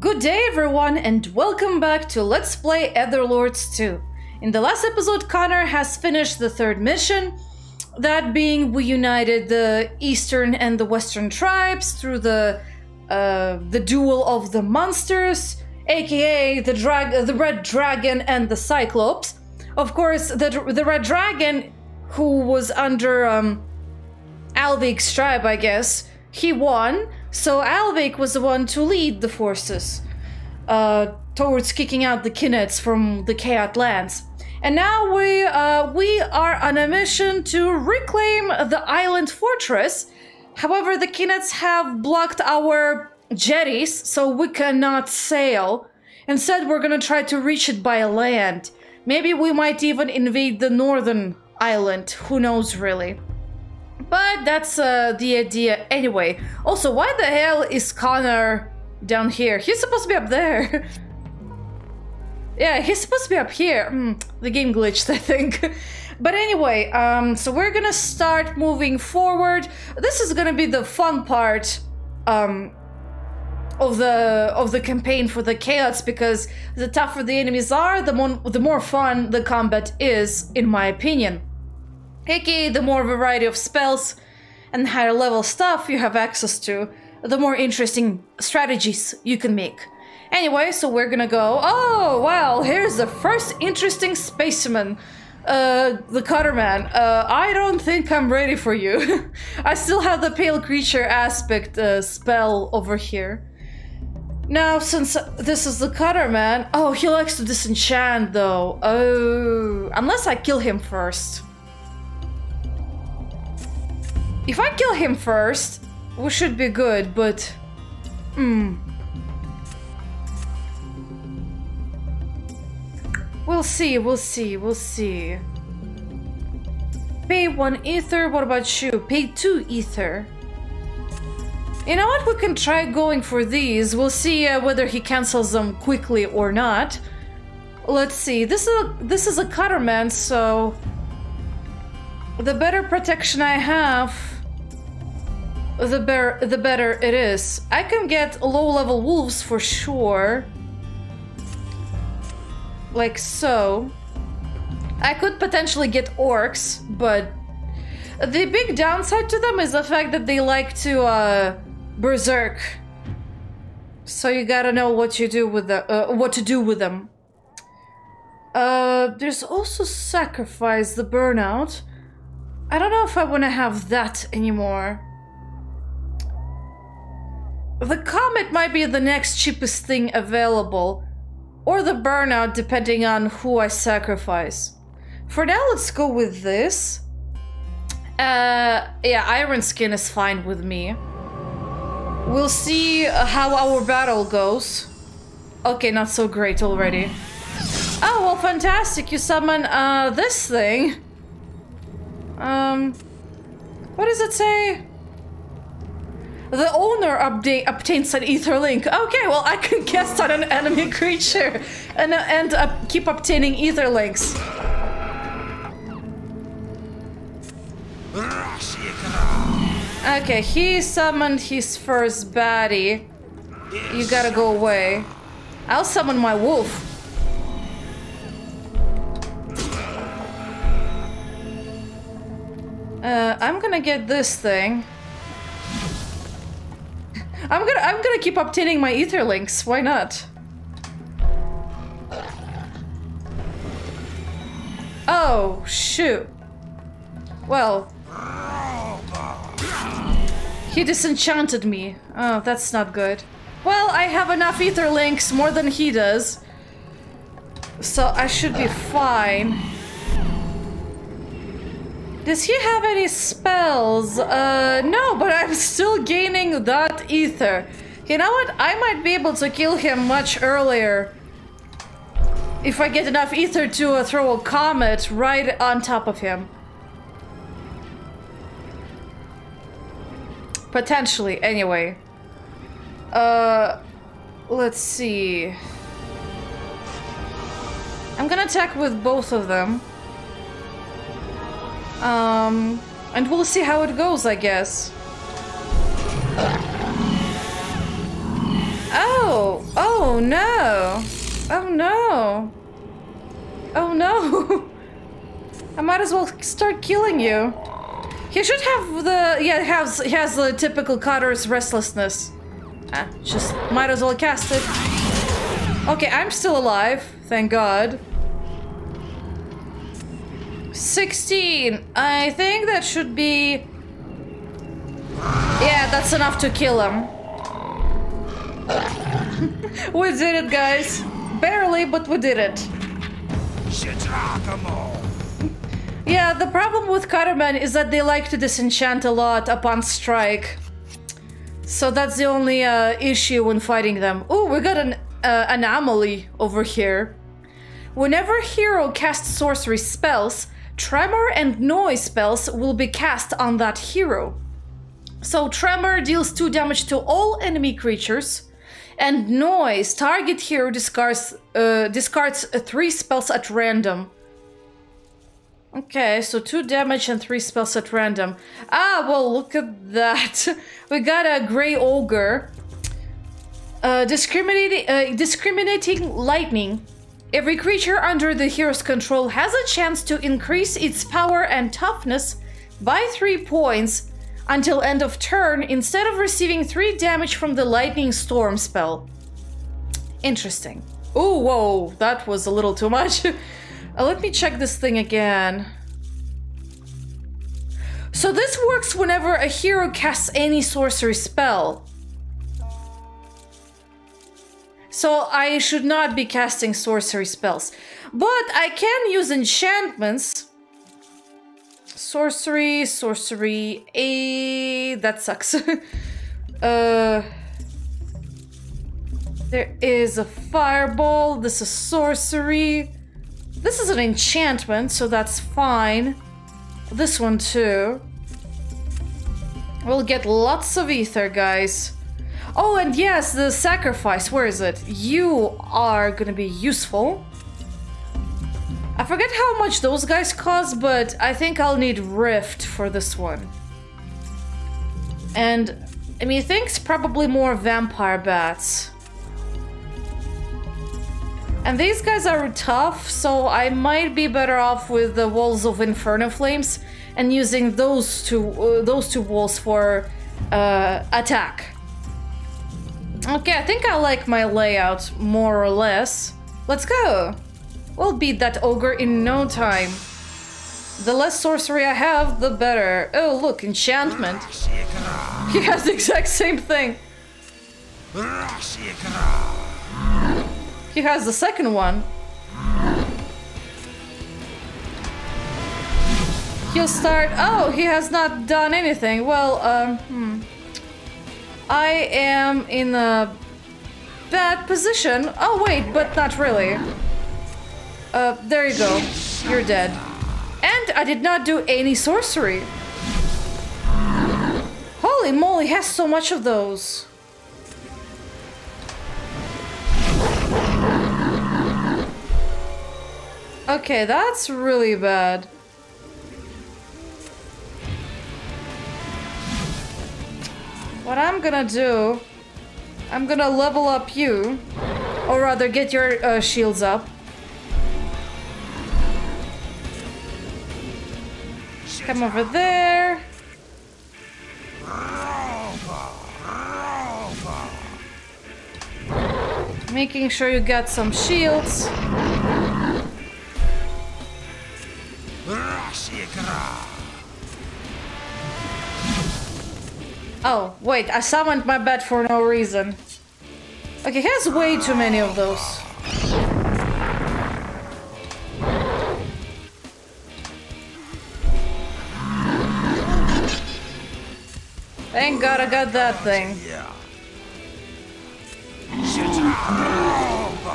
Good day everyone and welcome back to Let's Play Etherlords 2. In the last episode, Connor has finished the third mission, that being we united the eastern and the western tribes through the duel of the monsters, aka the Red Dragon and the Cyclops. Of course, the Red Dragon, who was under Alvik's tribe, I guess, he won. So Alvik was the one to lead the forces towards kicking out the Kinets from the Chaotic Lands. And now we are on a mission to reclaim the island fortress. However, the Kinets have blocked our jetties, so we cannot sail. Instead, we're gonna try to reach it by land. Maybe we might even invade the northern island, who knows really. But that's the idea anyway. Also, why the hell is Connor down here? He's supposed to be up there. Yeah, he's supposed to be up here. The game glitched, I think. But anyway, so we're gonna start moving forward. This is gonna be the fun part of the campaign for the Chaos, because the tougher the enemies are, the more fun the combat is, in my opinion. Aka the more variety of spells and higher level stuff you have access to, the more interesting strategies you can make. Anyway, so we're gonna go... Oh, well, here's the first interesting spaceman, the Cutterman. I don't think I'm ready for you. I still have the Pale Creature Aspect spell over here. Now, since this is the Cutterman... Oh, he likes to disenchant, though. Oh, unless I kill him first. If I kill him first, we should be good, but... We'll see, we'll see, we'll see. Pay 1 ether, what about you? Pay 2 ether. You know what, we can try going for these. We'll see whether he cancels them quickly or not. Let's see, this is a Cutterman, so... The better protection I have... The better it is. I can get low-level wolves for sure. Like so. I could potentially get orcs, but... The big downside to them is the fact that they like to berserk. So you gotta know what you do with the, what to do with them. There's also sacrifice, the burnout. I don't know if I want to have that anymore. The comet might be the next cheapest thing available, or the burnout, depending on who I sacrifice. For now, let's go with this. Yeah, Iron Skin is fine with me. We'll see how our battle goes. Okay, not so great already. Oh, well, fantastic. You summon this thing. What does it say? The owner obtains an Aether Link. Okay, well, I can cast on an enemy creature and keep obtaining Aether Links. Okay, he summoned his first baddie. You gotta go away. I'll summon my wolf. I'm gonna get this thing. I'm gonna keep obtaining my ether links. Why not? Oh shoot! Well, he disenchanted me. Oh, that's not good. Well, I have enough ether links, more than he does, so I should be fine. Does he have any spells? No, but I'm still gaining that ether. You know what? I might be able to kill him much earlier if I get enough ether to throw a comet right on top of him. Potentially, anyway. Let's see. I'm gonna attack with both of them. And we'll see how it goes, I guess. Oh! Oh, Oh no! Oh no! Oh no! I might as well start killing you. He should have the... yeah, he has the typical Cutter's restlessness. Ah, just might as well cast it. Okay, I'm still alive, thank God. 16. I think that should be... yeah, that's enough to kill him. We did it, guys. Barely, but we did it. Yeah, the problem with Cutterman is that they like to disenchant a lot upon strike. So that's the only issue when fighting them. Oh, we got an anomaly over here. Whenever a hero casts sorcery spells, Tremor and Noise spells will be cast on that hero. So Tremor deals 2 damage to all enemy creatures, and Noise, target hero discards 3 spells at random. Okay, so 2 damage and 3 spells at random. Ah, well, look at that. We got a Grey Ogre. Discriminating Lightning. Every creature under the hero's control has a chance to increase its power and toughness by 3 points until end of turn instead of receiving 3 damage from the Lightning Storm spell. Interesting. Oh, whoa, that was a little too much. Let me check this thing again. So this works whenever a hero casts any sorcery spell. So I should not be casting sorcery spells. But I can use enchantments. Sorcery... that sucks. There is a fireball. This is sorcery. This is an enchantment, so that's fine. This one too. We'll get lots of ether, guys. Oh, and yes, the sacrifice, where is it? You are gonna be useful. I forget how much those guys cost, but I think I'll need Rift for this one. And, I mean, thanks, probably more vampire bats. And these guys are tough, so I might be better off with the walls of Inferno Flames and using those two walls for attack. Okay, I think I like my layout more or less. Let's go. We'll beat that ogre in no time. The less sorcery I have, the better. Oh, look, enchantment. He has the exact same thing. He has the second one. He'll start... oh, he has not done anything. Well, I am in a bad position. Oh, wait, but not really. There you go. You're dead. And I did not do any sorcery. Holy moly, he has so much of those. Okay, that's really bad. What I'm gonna do... I'm gonna level up you. Or rather, get your shields up. Come over there. Making sure you got some shields. Oh, wait, I summoned my bat for no reason. Okay, he has way too many of those. Thank God I got that thing.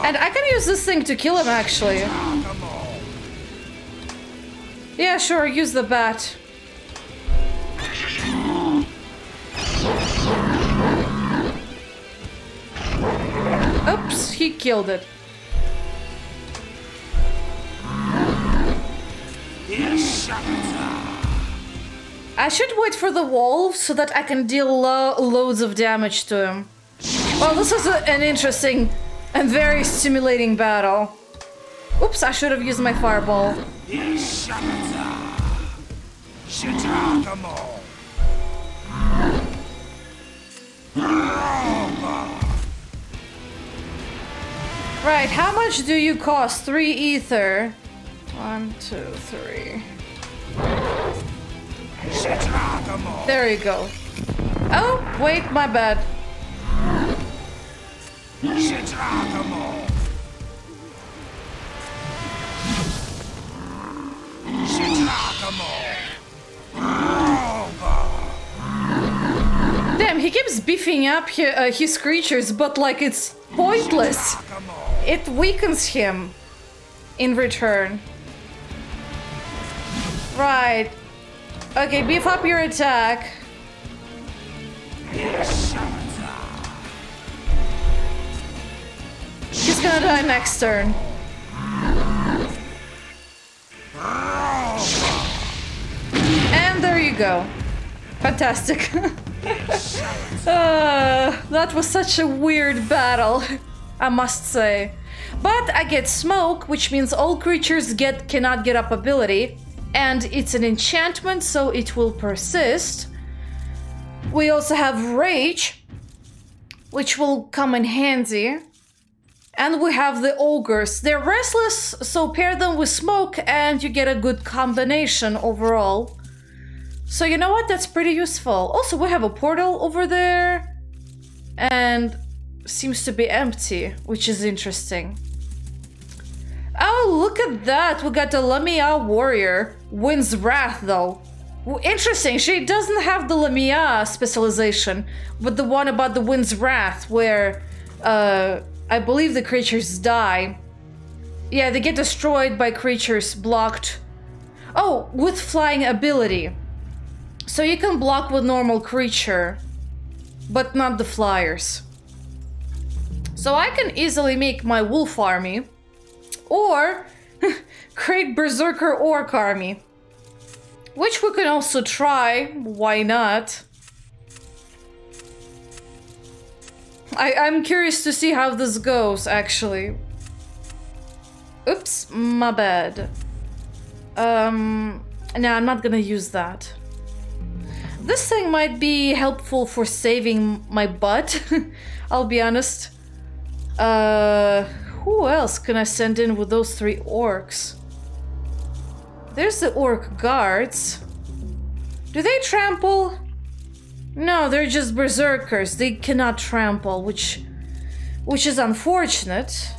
And I can use this thing to kill him, actually. Yeah, sure, use the bat. Oops, he killed it. I should wait for the wolf so that I can deal loads of damage to him. Well, this is an interesting A very stimulating battle. Oops, I should have used my fireball. Right, how much do you cost? 3 ether. 1, 2, 3. There you go. Oh, wait, my bad. Damn, he keeps beefing up his creatures, but like it's pointless. It weakens him in return. Right. Okay, beef up your attack. He's gonna die next turn. And there you go. Fantastic. That was such a weird battle, I must say. But I get smoke, which means all creatures cannot get up ability. And it's an enchantment, so it will persist. We also have Rage, which will come in handy. And we have the Ogres. They're restless, so pair them with smoke and you get a good combination overall. So you know what? That's pretty useful. Also, we have a portal over there. And seems to be empty, which is interesting. Oh, look at that. We got a Lamia warrior. Wind's Wrath, though. Interesting. She doesn't have the Lamia specialization, but the one about the Wind's Wrath, where I believe the creatures die. Yeah, they get destroyed by creatures blocked. Oh, with flying ability. So you can block with normal creature, but not the flyers. So I can easily make my wolf army. Or create Berserker Orc army, which we can also try. Why not? I'm curious to see how this goes, actually. Oops, my bad. No, I'm not gonna use that. This thing might be helpful for saving my butt. I'll be honest. Who else can I send in with those 3 orcs? There's the orc guards. Do they trample? No, they're just berserkers. They cannot trample, which is unfortunate.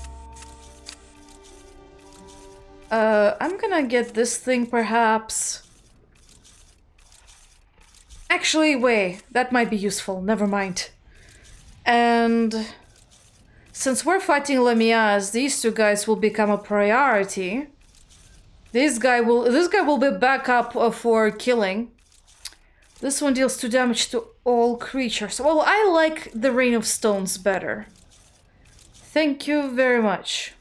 I'm gonna get this thing, perhaps. Actually, wait. That might be useful. Never mind. And since we're fighting Lamias, these 2 guys will become a priority. This guy will be backup for killing. This one deals 2 damage to all creatures. Well, I like the Rain of Stones better. Thank you very much.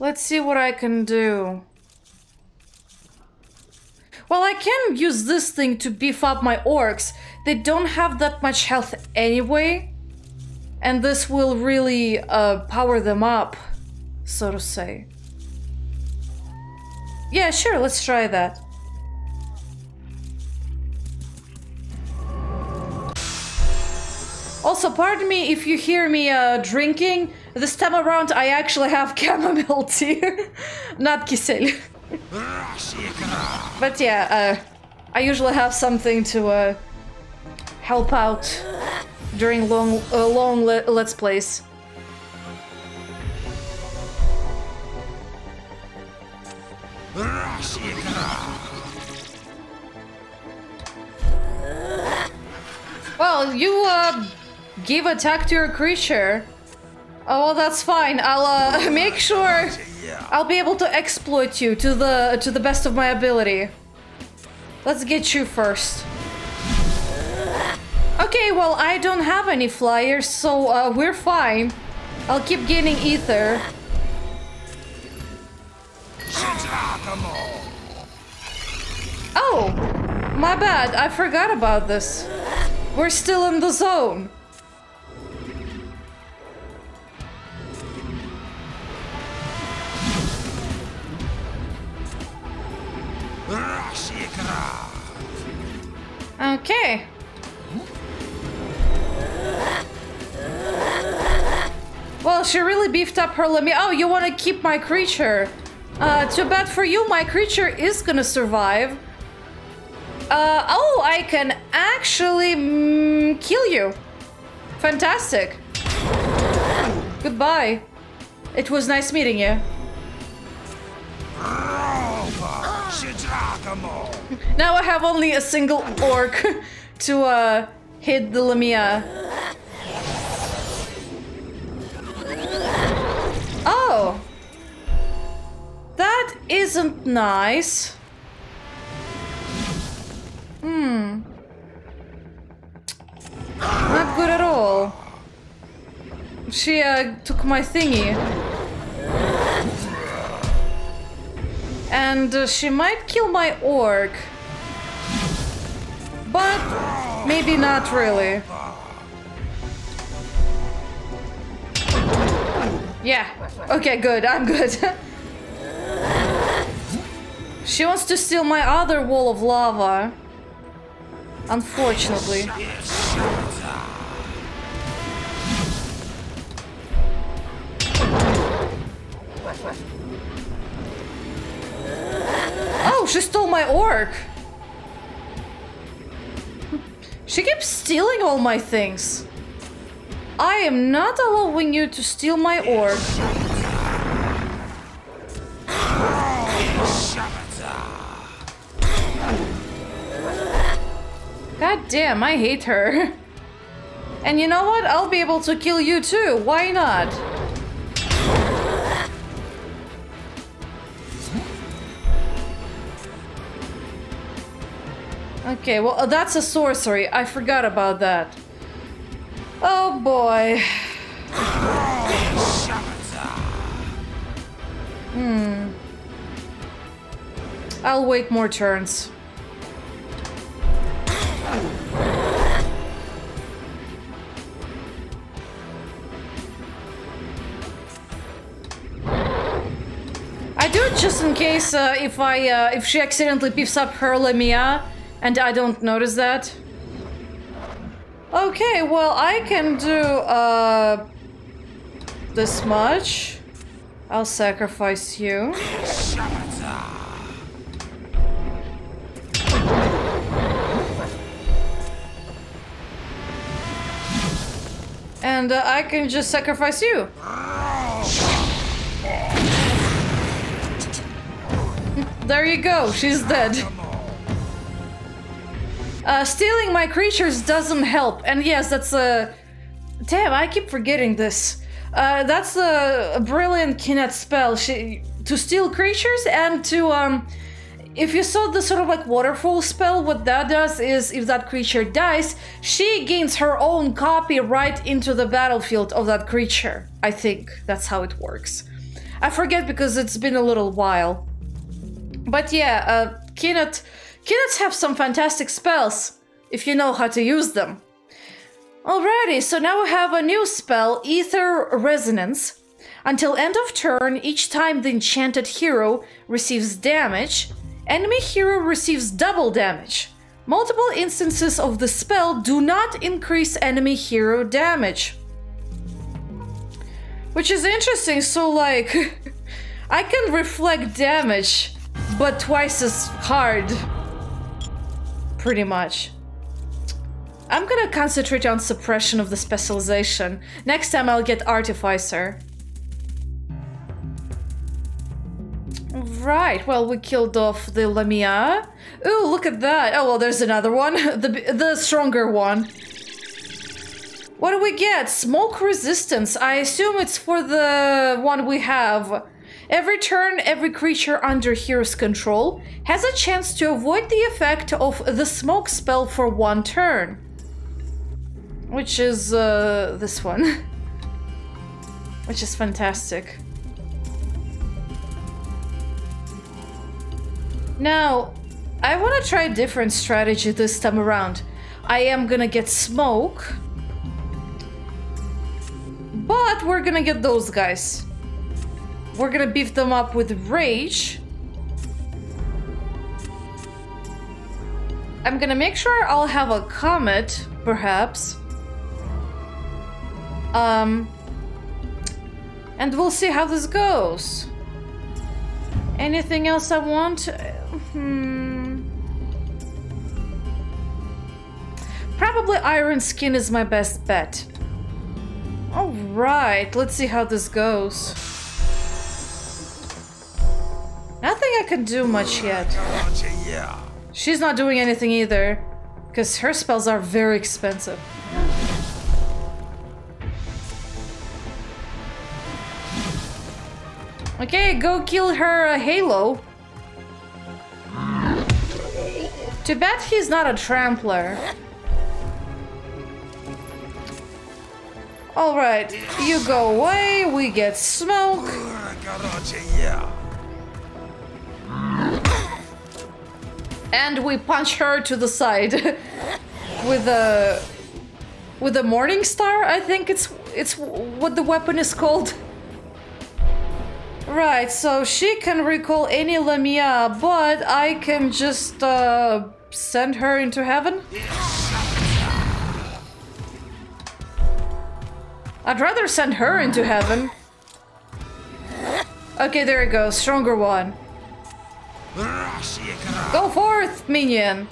Let's see what I can do. Well, I can use this thing to beef up my orcs. They don't have that much health anyway. And this will really power them up, so to say. Yeah, sure, let's try that. Also, pardon me if you hear me drinking. This time around, I actually have chamomile tea, not kisel. But yeah, I usually have something to help out during long let's plays. Well, you give attack to your creature. Oh, well, that's fine. I'll make sure I'll be able to exploit you to the best of my ability. Let's get you first. Okay, well, I don't have any flyers, so we're fine. I'll keep gaining ether. Oh, my bad. I forgot about this. We're still in the zone. Okay. Well, she really beefed up her Lamia. Oh, you want to keep my creature? Too bad for you, my creature is gonna survive. Oh, I can actually kill you. Fantastic. Goodbye. It was nice meeting you. Now I have only a single orc to hit the Lamia. Oh. That isn't nice. Hmm. Not good at all. She took my thingy. And she might kill my orc. But maybe not really. Yeah. Okay, good. I'm good. She wants to steal my other wall of lava. Unfortunately. Oh, she stole my orc. She keeps stealing all my things. I am not allowing you to steal my orc. God damn, I hate her. And you know what? I'll be able to kill you too. Why not? Okay, well, that's a sorcery. I forgot about that. Oh boy. Hmm. I'll wait more turns. I do it just in case if she accidentally beefs up her Lamia and I don't notice that. Okay, well, I can do this much. I'll sacrifice you. And I can just sacrifice you. There you go, she's dead. Stealing my creatures doesn't help. And yes, that's a... Damn, I keep forgetting this. That's a brilliant Kinets spell. To steal creatures and to... If you saw the sort of like waterfall spell, what that does is if that creature dies, she gains her own copy right into the battlefield of that creature. I think that's how it works. I forget because it's been a little while. But yeah, Kinets have some fantastic spells, if you know how to use them. Alrighty, so now we have a new spell, Ether Resonance. Until end of turn, each time the enchanted hero receives damage, enemy hero receives double damage. Multiple instances of the spell do not increase enemy hero damage. Which is interesting, so like... I can reflect damage, but twice as hard. Pretty much. I'm gonna concentrate on suppression of the specialization. Next time I'll get Artificer. Right, well, we killed off the Lamia. Ooh, look at that. Oh, well, there's another one. The stronger one. What do we get? Smoke resistance. I assume it's for the one we have. Every turn, every creature under hero's control has a chance to avoid the effect of the smoke spell for one turn. Which is this one. Which is fantastic. Now, I want to try a different strategy this time around. I am gonna get smoke. But we're gonna get those guys. We're gonna beef them up with rage. I'm gonna make sure I'll have a comet, perhaps. And we'll see how this goes. Anything else I want? Probably Iron Skin is my best bet. Alright, let's see how this goes. Nothing I can do much yet. She's not doing anything either, because her spells are very expensive. Okay, go kill her Halo. Too bad he's not a trampler. Alright, you go away, we get smoke. And we punch her to the side with a Morning Star, I think it's what the weapon is called. Right, so she can recall any Lamia, but I can just send her into heaven. I'd rather send her into heaven. Okay, there you go, stronger one. Go forth, minion.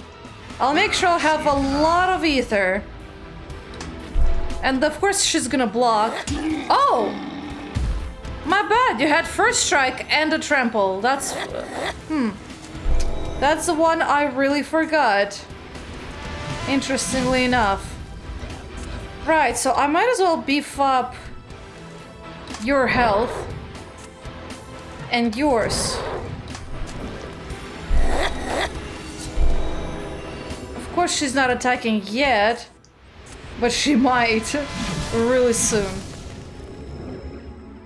I'll make sure I'll have a lot of ether. And of course she's gonna block. Oh! My bad, you had first strike and a trample. That's... That's the one I really forgot. Interestingly enough. Right, so I might as well beef up your health. And yours. Of course she's not attacking yet, but she might really soon.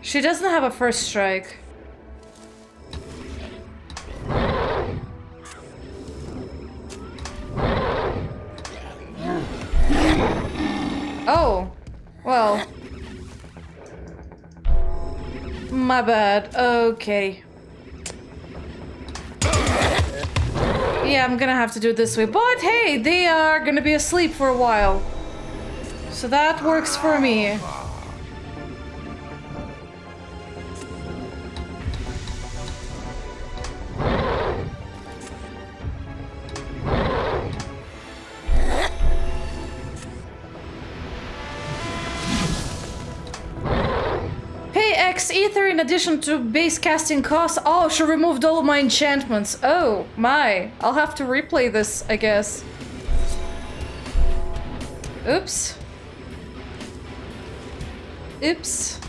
She doesn't have a first strike. Oh, well. My bad, okay. Yeah, I'm gonna have to do it this way, but hey, they are gonna be asleep for a while. So that works for me. Pay X ether in addition to base casting costs. Oh, she removed all of my enchantments. Oh my, I'll have to replay this, I guess. Oops. Oops.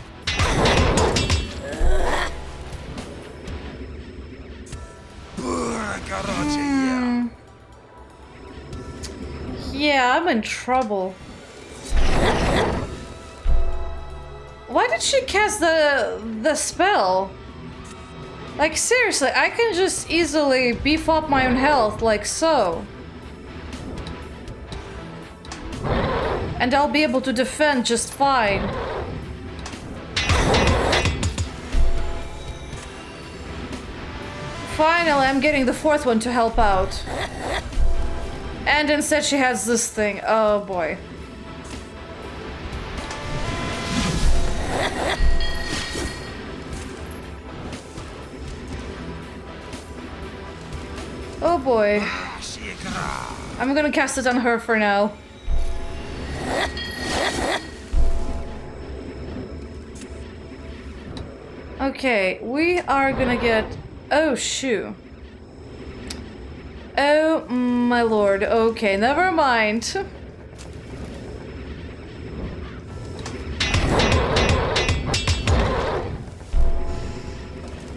Yeah, I'm in trouble. Why did she cast the spell? Like, seriously, I can just easily beef up my own health, like so. And I'll be able to defend just fine. Finally, I'm getting the fourth one to help out. And instead she has this thing. Oh boy. Oh boy. I'm gonna cast it on her for now. Okay, we are gonna get... Oh, shoo. Oh, my lord. Okay, never mind.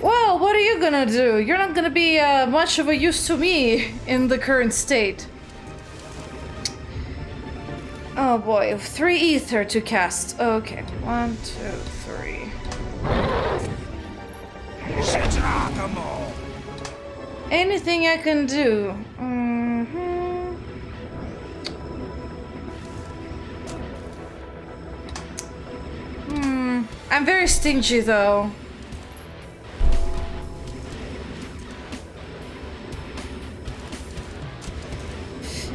Well, what are you gonna do? You're not gonna be much of a use to me in the current state. Oh boy, 3 ether to cast. Okay, 1, 2, 3. Anything I can do? I'm very stingy though.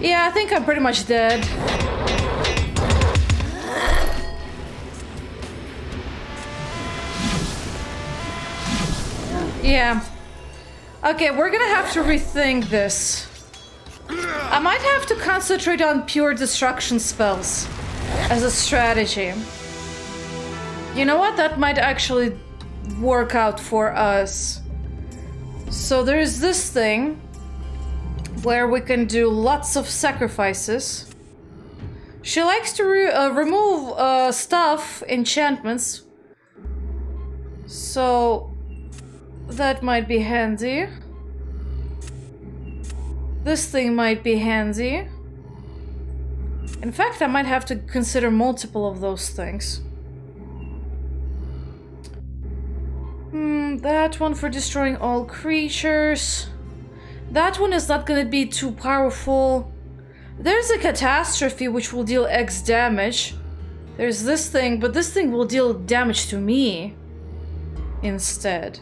Yeah, I think I'm pretty much dead. Yeah. Okay, we're gonna have to rethink this. I might have to concentrate on pure destruction spells as a strategy. You know what? That might actually work out for us. So there's this thing where we can do lots of sacrifices. She likes to remove stuff, enchantments. So that might be handy. This thing might be handy. In fact, I might have to consider multiple of those things. That one for destroying all creatures. That one is not gonna be too powerful. There's a catastrophe which will deal X damage. There's this thing, but this thing will deal damage to me instead.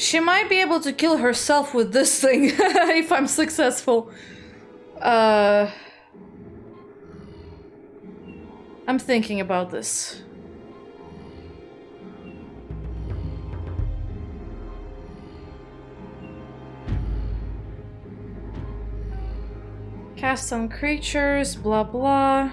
She might be able to kill herself with this thing if I'm successful. I'm thinking about this. Cast on creatures, blah blah.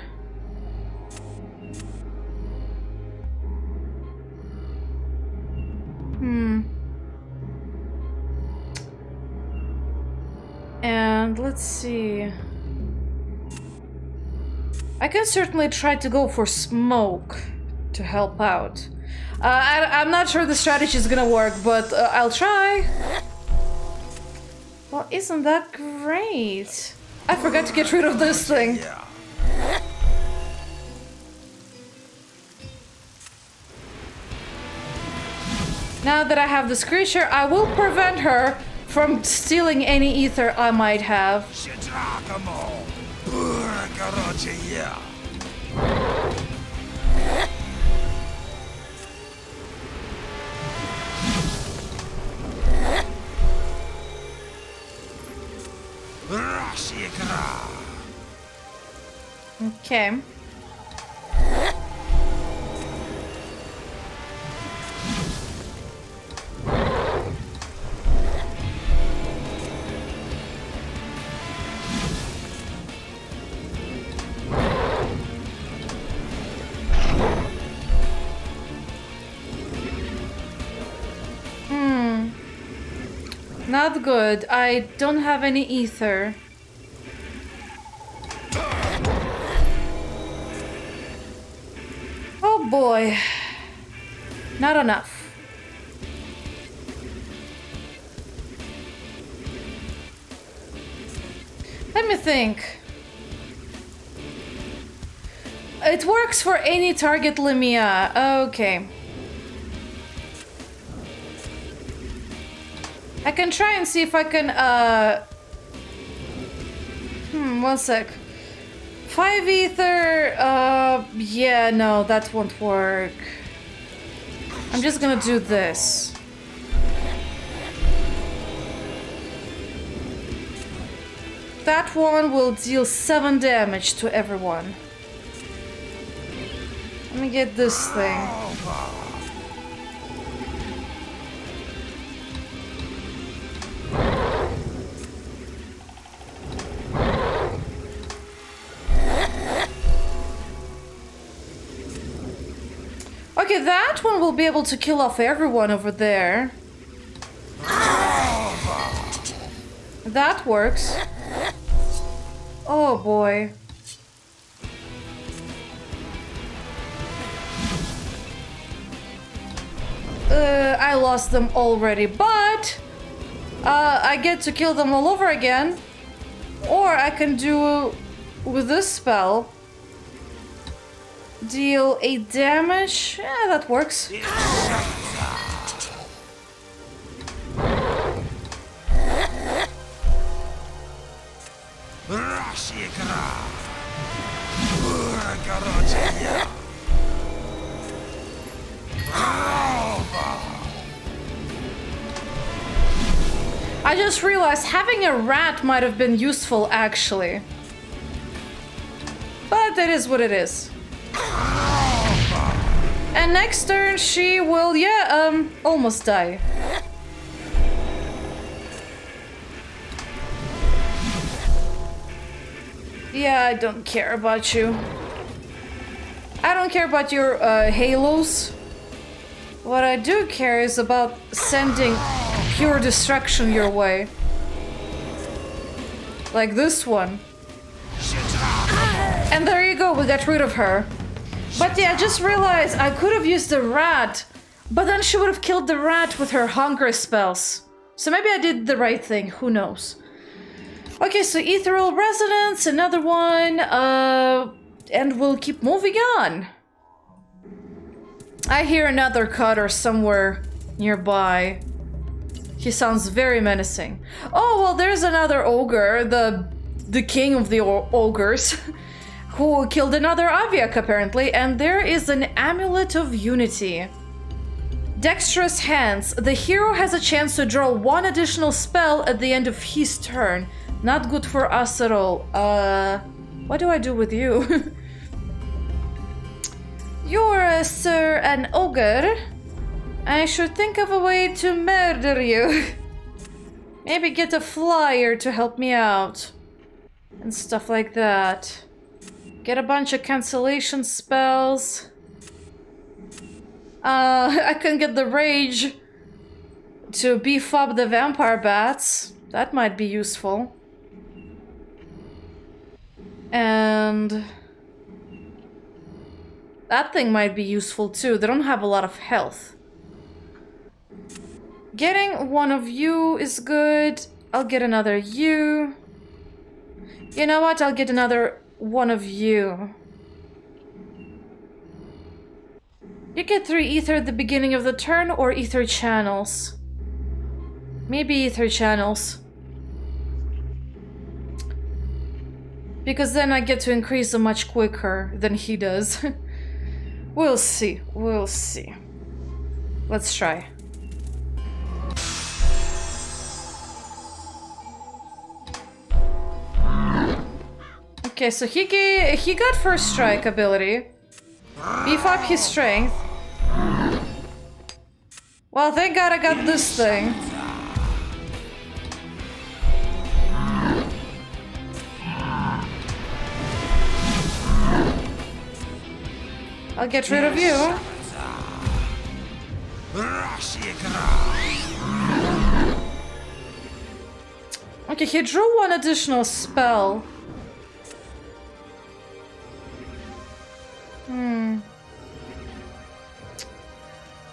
And let's see. I can certainly try to go for smoke to help out. I'm not sure the strategy is gonna work, but I'll try. Well, isn't that great? I forgot to get rid of this thing. Now that I have this creature, I will prevent her from stealing any ether I might have. Okay. Not good. I don't have any ether. Oh boy. Not enough. Let me think. It works for any target Lamia. Okay. I can try and see if I can, one sec. 5 ether, yeah, no, that won't work. I'm just gonna do this. That one will deal 7 damage to everyone. Let me get this thing. Okay, that one will be able to kill off everyone over there. That works. Oh boy. I lost them already, but I get to kill them all over again. Or I can do with this spell. Deal 8 damage. Yeah, that works. I just realized having a rat might have been useful, actually. But it is what it is. And next turn she will, almost die. Yeah, I don't care about you. I don't care about your halos. What I do care is about sending pure destruction your way. Like this one. And there you go, we got rid of her. But yeah, I just realized I could have used the rat, but then she would have killed the rat with her hunger spells. So maybe I did the right thing, who knows. Okay, so Ethereal Resonance, another one, and we'll keep moving on. I hear another cutter somewhere nearby. He sounds very menacing. Oh, well, there's another ogre, the king of the ogres. Who killed another Alvik, apparently, and there is an Amulet of Unity. Dexterous Hands. The hero has a chance to draw one additional spell at the end of his turn. Not good for us at all. What do I do with you? You're, sir, an ogre. I should think of a way to murder you. Maybe get a flyer to help me out. And stuff like that. Get a bunch of cancellation spells. I can get the rage to beef up the vampire bats. That might be useful. And that thing might be useful too. They don't have a lot of health. Getting one of you is good. I'll get another you. You know what? I'll get another one of you. You get 3 ether at the beginning of the turn or ether channels. Maybe ether channels. Because then I get to increase them much quicker than he does. We'll see. We'll see. Let's try. Okay, so he got first strike ability. Beef up his strength. Well, thank God I got this thing. I'll get rid of you. Okay, he drew one additional spell.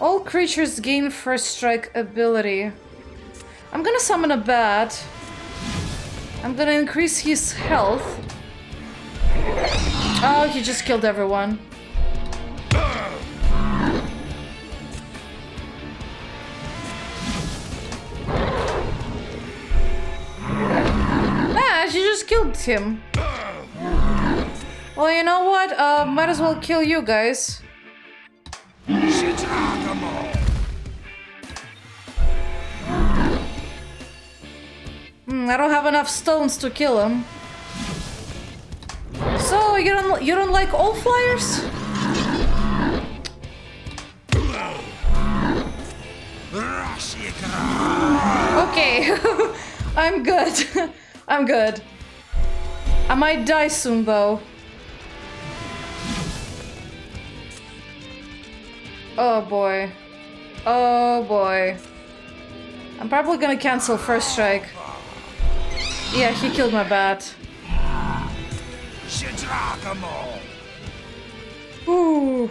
All creatures gain first strike ability. I'm gonna summon a bat. I'm gonna increase his health. Oh, he just killed everyone. Ah, she just killed him. Well, you know what? Might as well kill you guys. I don't have enough stones to kill him. So you don't like all flyers? Okay, I'm good. I'm good. I might die soon though. Oh boy. Oh boy. I'm probably gonna cancel first strike. Yeah, he killed my bat. Ooh.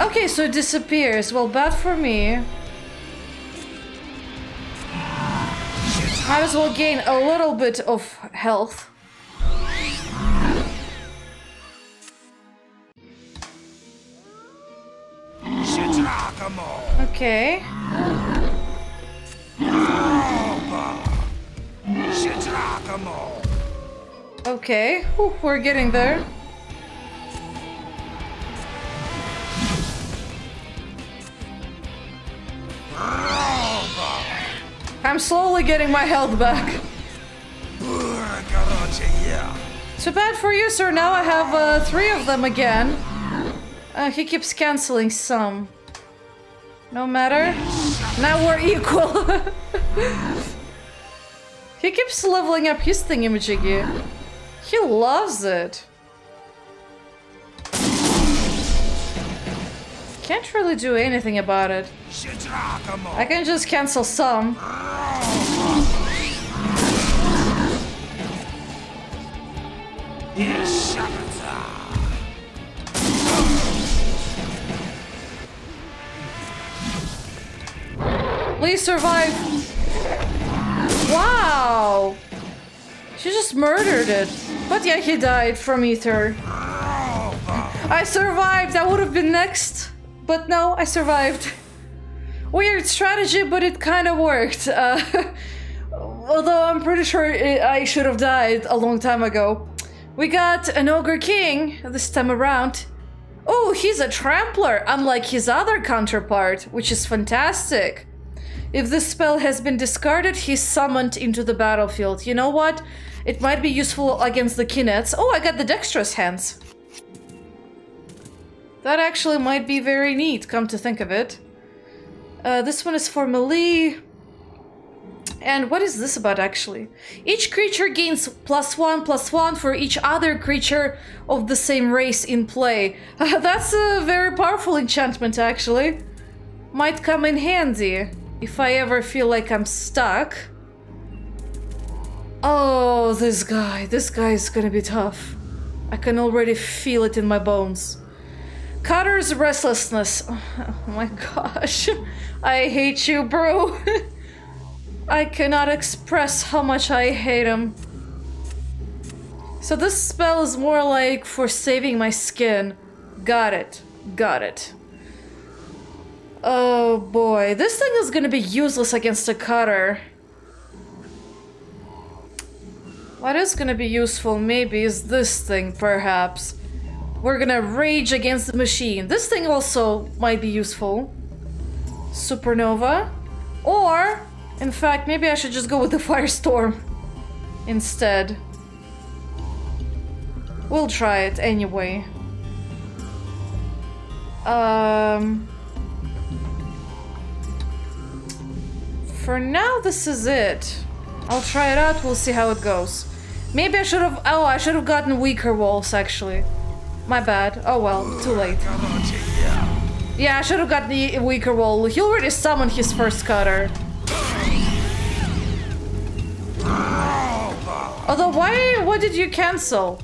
Okay, so it disappears. Well, bad for me. Might as well gain a little bit of health. Okay. Okay. Ooh, we're getting there. I'm slowly getting my health back. Too bad for you, sir. Now I have three of them again. He keeps canceling some. No matter. Now we're equal. He keeps leveling up his thingamajiggy. He loves it. Can't really do anything about it. I can just cancel some. Please survive. Wow! She just murdered it. But yeah, he died from ether. I survived! I would have been next. But no, I survived. Weird strategy, but it kind of worked. Although I'm pretty sure I should have died a long time ago. We got an Ogre King this time around. Oh, he's a Trampler, unlike his other counterpart, which is fantastic. If this spell has been discarded, he's summoned into the battlefield. You know what? It might be useful against the Kinets. Oh, I got the Dexterous Hands. That actually might be very neat, come to think of it. This one is for melee. And what is this about, actually? Each creature gains +1/+1 for each other creature of the same race in play. That's a very powerful enchantment, actually. Might come in handy if I ever feel like I'm stuck. Oh, this guy is gonna be tough. I can already feel it in my bones. Cutter's Restlessness. Oh my gosh. I hate you, bro. I cannot express how much I hate him. So this spell is more like for saving my skin. Got it. Got it. Oh boy. This thing is gonna be useless against a cutter. What is gonna be useful maybe is this thing, perhaps. We're gonna rage against the machine. This thing also might be useful. Supernova. Or, in fact, maybe I should just go with the Firestorm instead. We'll try it anyway. For now, this is it. I'll try it out, we'll see how it goes. Maybe I should have... Oh, I should have gotten weaker walls, actually. My bad. Oh well, too late. Yeah, I should have got the weaker wall. He already summoned his first cutter. Although, why? What did you cancel?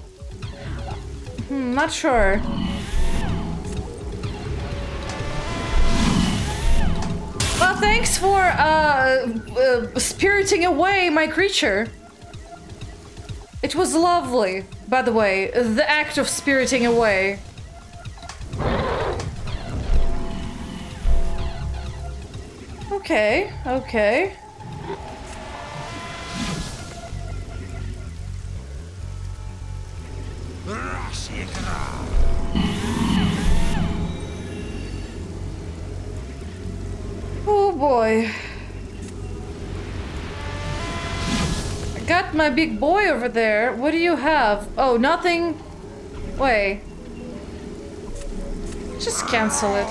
Not sure. Well, thanks for spiriting away my creature. It was lovely. By the way, the act of spiriting away. Okay, okay. Oh boy. Got my big boy over there. What do you have? Oh, nothing. Wait. Just cancel it.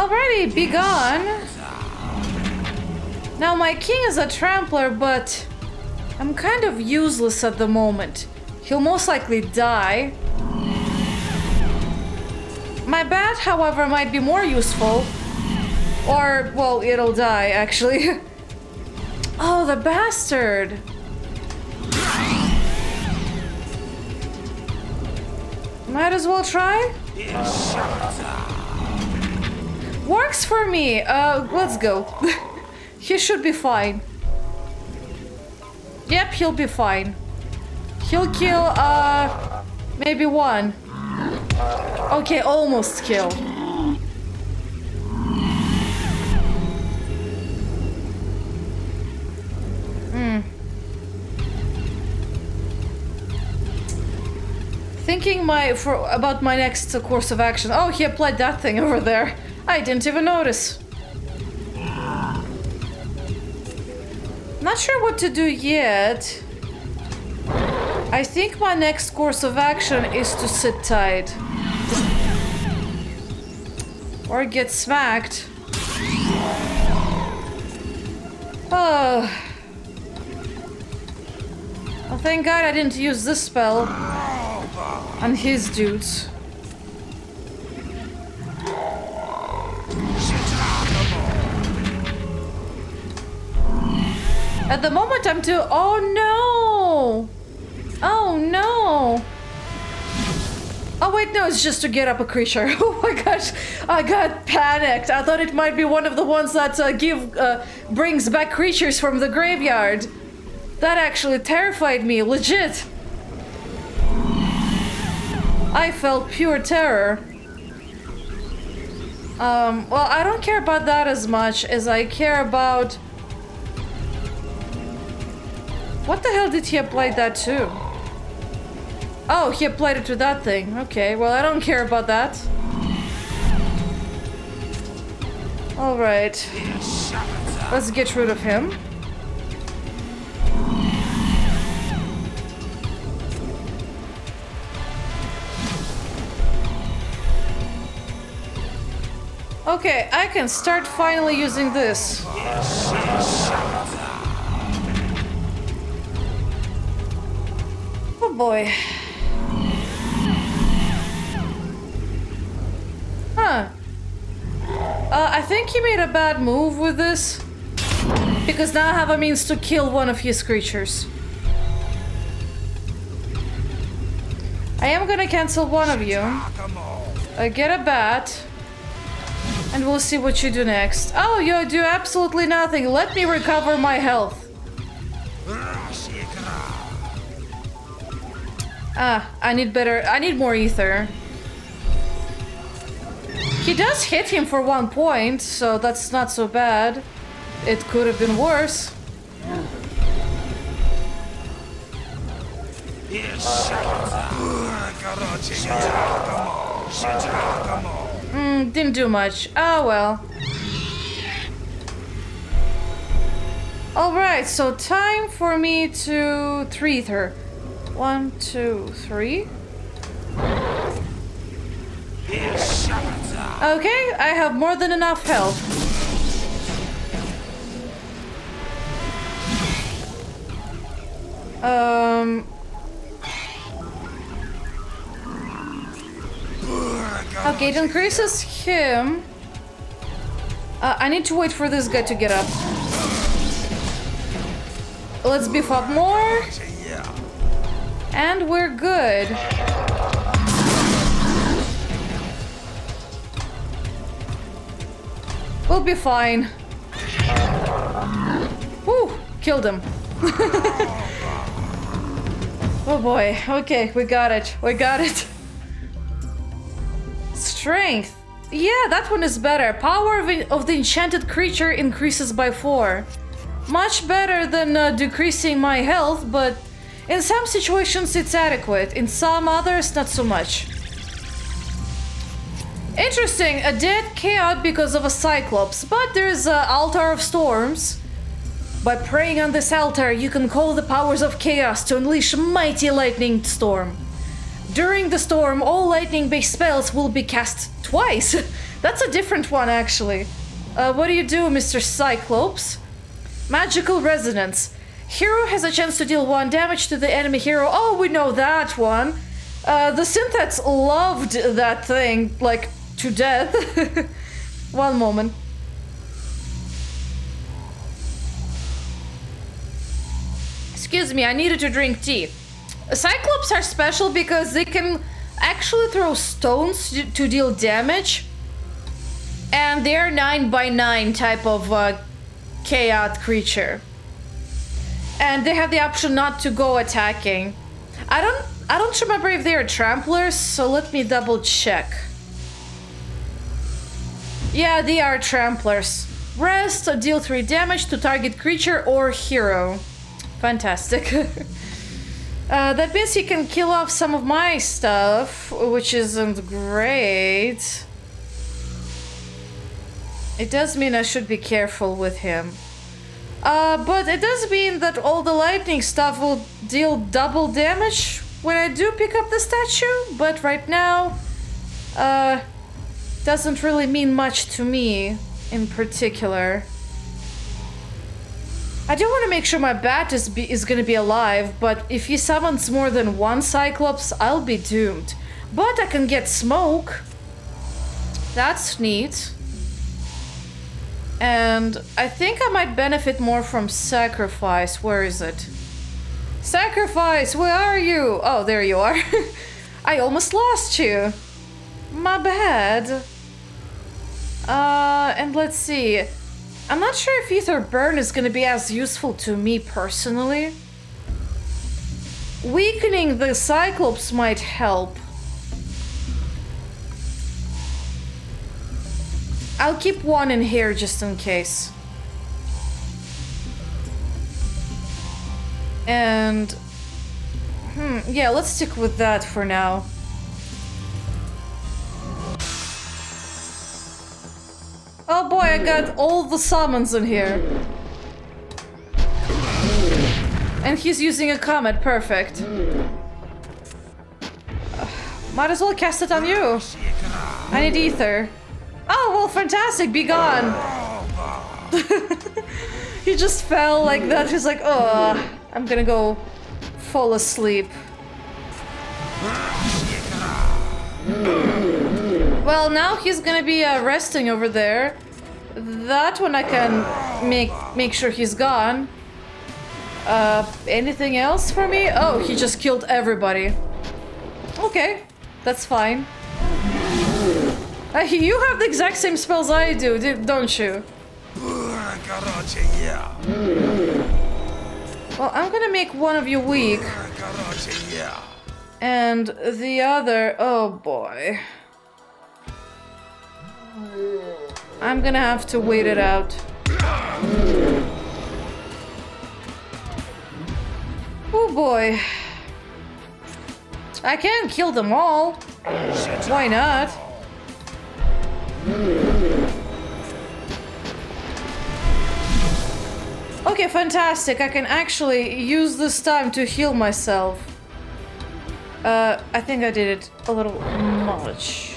Alrighty, be gone. Now my king is a trampler, but I'm kind of useless at the moment. He'll most likely die. My bat, however, might be more useful. Or, well, it'll die, actually. Oh, the bastard! Might as well try? Works for me! Let's go. He should be fine. Yep, he'll be fine. He'll kill, maybe one. Okay, almost kill. Thinking about my next course of action. Oh, he applied that thing over there. I didn't even notice. Not sure what to do yet. I think my next course of action is to sit tight. Or get smacked. Oh. Well, thank God I didn't use this spell on his dudes. At the moment I'm too... Oh no! Oh no! Oh wait, no, it's just to get up a creature. Oh my gosh, I got panicked. I thought it might be one of the ones that brings back creatures from the graveyard. That actually terrified me, legit. I felt pure terror. Well, I don't care about that as much as I care about... What the hell did he apply that to? Oh, he applied it to that thing. Okay, well, I don't care about that. Alright. Let's get rid of him. Okay, I can start finally using this. Oh boy. Huh. I think he made a bad move with this. Because now I have a means to kill one of his creatures. I am gonna cancel one of you. I get a bat. And we'll see what you do next. Oh, you do absolutely nothing. Let me recover my health. Ah, I need more ether. He does hit him for 1 point, so that's not so bad. It could have been worse. Didn't do much. Oh well. Alright, so time for me to treat her. 1, 2, 3. Okay, I have more than enough health. Okay, it increases him. I need to wait for this guy to get up. Let's beef up more. And we're good. We'll be fine. Woo! Killed him. Oh boy. Okay, we got it. We got it. Strength. Yeah, that one is better. Power of the enchanted creature increases by 4. Much better than decreasing my health, but... In some situations it's adequate, in some others not so much. Interesting, a dead chaot because of a Cyclops, but there's an Altar of Storms. By praying on this altar, you can call the powers of chaos to unleash a mighty lightning storm. During the storm, all lightning-based spells will be cast twice. That's a different one, actually. What do you do, Mr. Cyclops? Magical Resonance. Hero has a chance to deal 1 damage to the enemy hero. Oh, we know that one. The Synthets loved that thing, like, to death. One moment. Excuse me, I needed to drink tea. Cyclops are special because they can actually throw stones to deal damage. And they're 9x9 type of chaotic creature. And they have the option not to go attacking. I don't remember if they are tramplers, so let me double check. Yeah, they are tramplers. Rest, deal 3 damage to target creature or hero. Fantastic. That means he can kill off some of my stuff, which isn't great. It does mean I should be careful with him. But it does mean that all the lightning stuff will deal double damage when I do pick up the statue, but right now, doesn't really mean much to me in particular. I do want to make sure my bat is going to be alive, but if he summons more than one Cyclops, I'll be doomed. But I can get smoke. That's neat. And I think I might benefit more from sacrifice. Where is it? Sacrifice, where are you? Oh, there you are. I almost lost you. My bad. And let's see. I'm not sure if Ether Burn is going to be as useful to me personally. Weakening the Cyclops might help. I'll keep one in here just in case. And... yeah, let's stick with that for now. Oh boy, I got all the summons in here. And he's using a comet, perfect. Might as well cast it on you. I need ether. Oh, well, fantastic, be gone. He just fell like that, he's like, oh, I'm gonna go fall asleep. Well, now he's gonna be resting over there. That one I can make sure he's gone. Anything else for me? Oh, he just killed everybody. Okay, that's fine. You have the exact same spells I do, don't you? Well, I'm gonna make one of you weak. And the other... oh boy. I'm gonna have to wait it out. Oh boy. I can't kill them all. Why not? Okay, fantastic. I can actually use this time to heal myself. I think I did it a little much.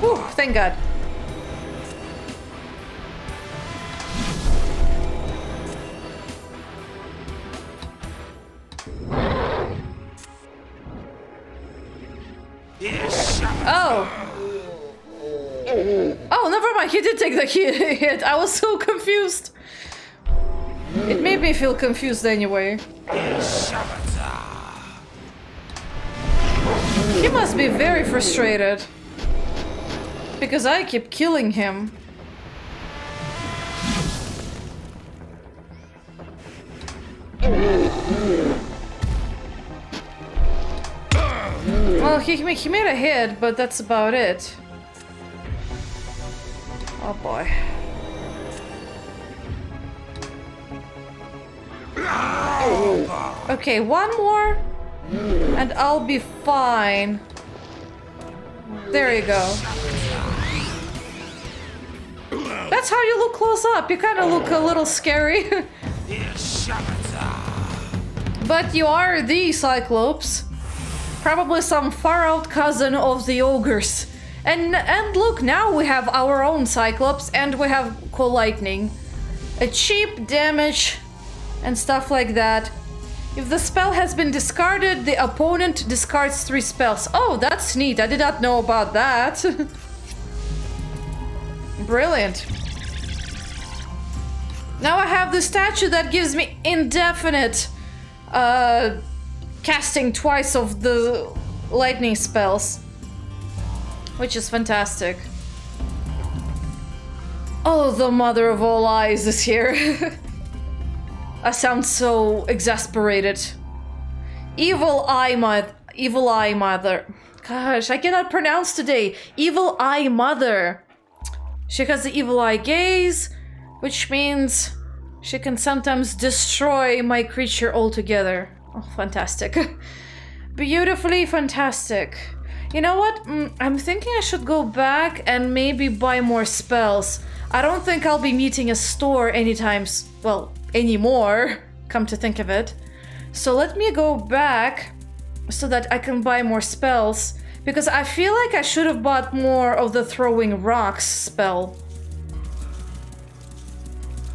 Whew, thank God. Oh. Oh, never mind. He did take the hit. I was so confused. It made me feel confused anyway. He must be very frustrated. Because I keep killing him. Well, he made a hit, but that's about it. Oh boy. Okay, one more, and I'll be fine. There you go. That's how you look close up. You kind of look a little scary. But you are the Cyclops. Probably some far-out cousin of the ogres. And look, now we have our own Cyclops and we have Cold Lightning. A cheap damage and stuff like that. If the spell has been discarded, the opponent discards 3 spells. Oh, that's neat. I did not know about that. Brilliant. Now I have the statue that gives me indefinite casting twice of the lightning spells, which is fantastic. Oh, the mother of all lies is here. I sound so exasperated. Evil Eye Mother. Gosh, I cannot pronounce today. Evil Eye Mother. She has the evil eye gaze, which means she can sometimes destroy my creature altogether. Oh, fantastic. Beautifully fantastic. You know what? I'm thinking I should go back and maybe buy more spells. I don't think I'll be meeting a store anytime, well, anymore, come to think of it. So let me go back so that I can buy more spells, because I feel like I should have bought more of the throwing rocks spell.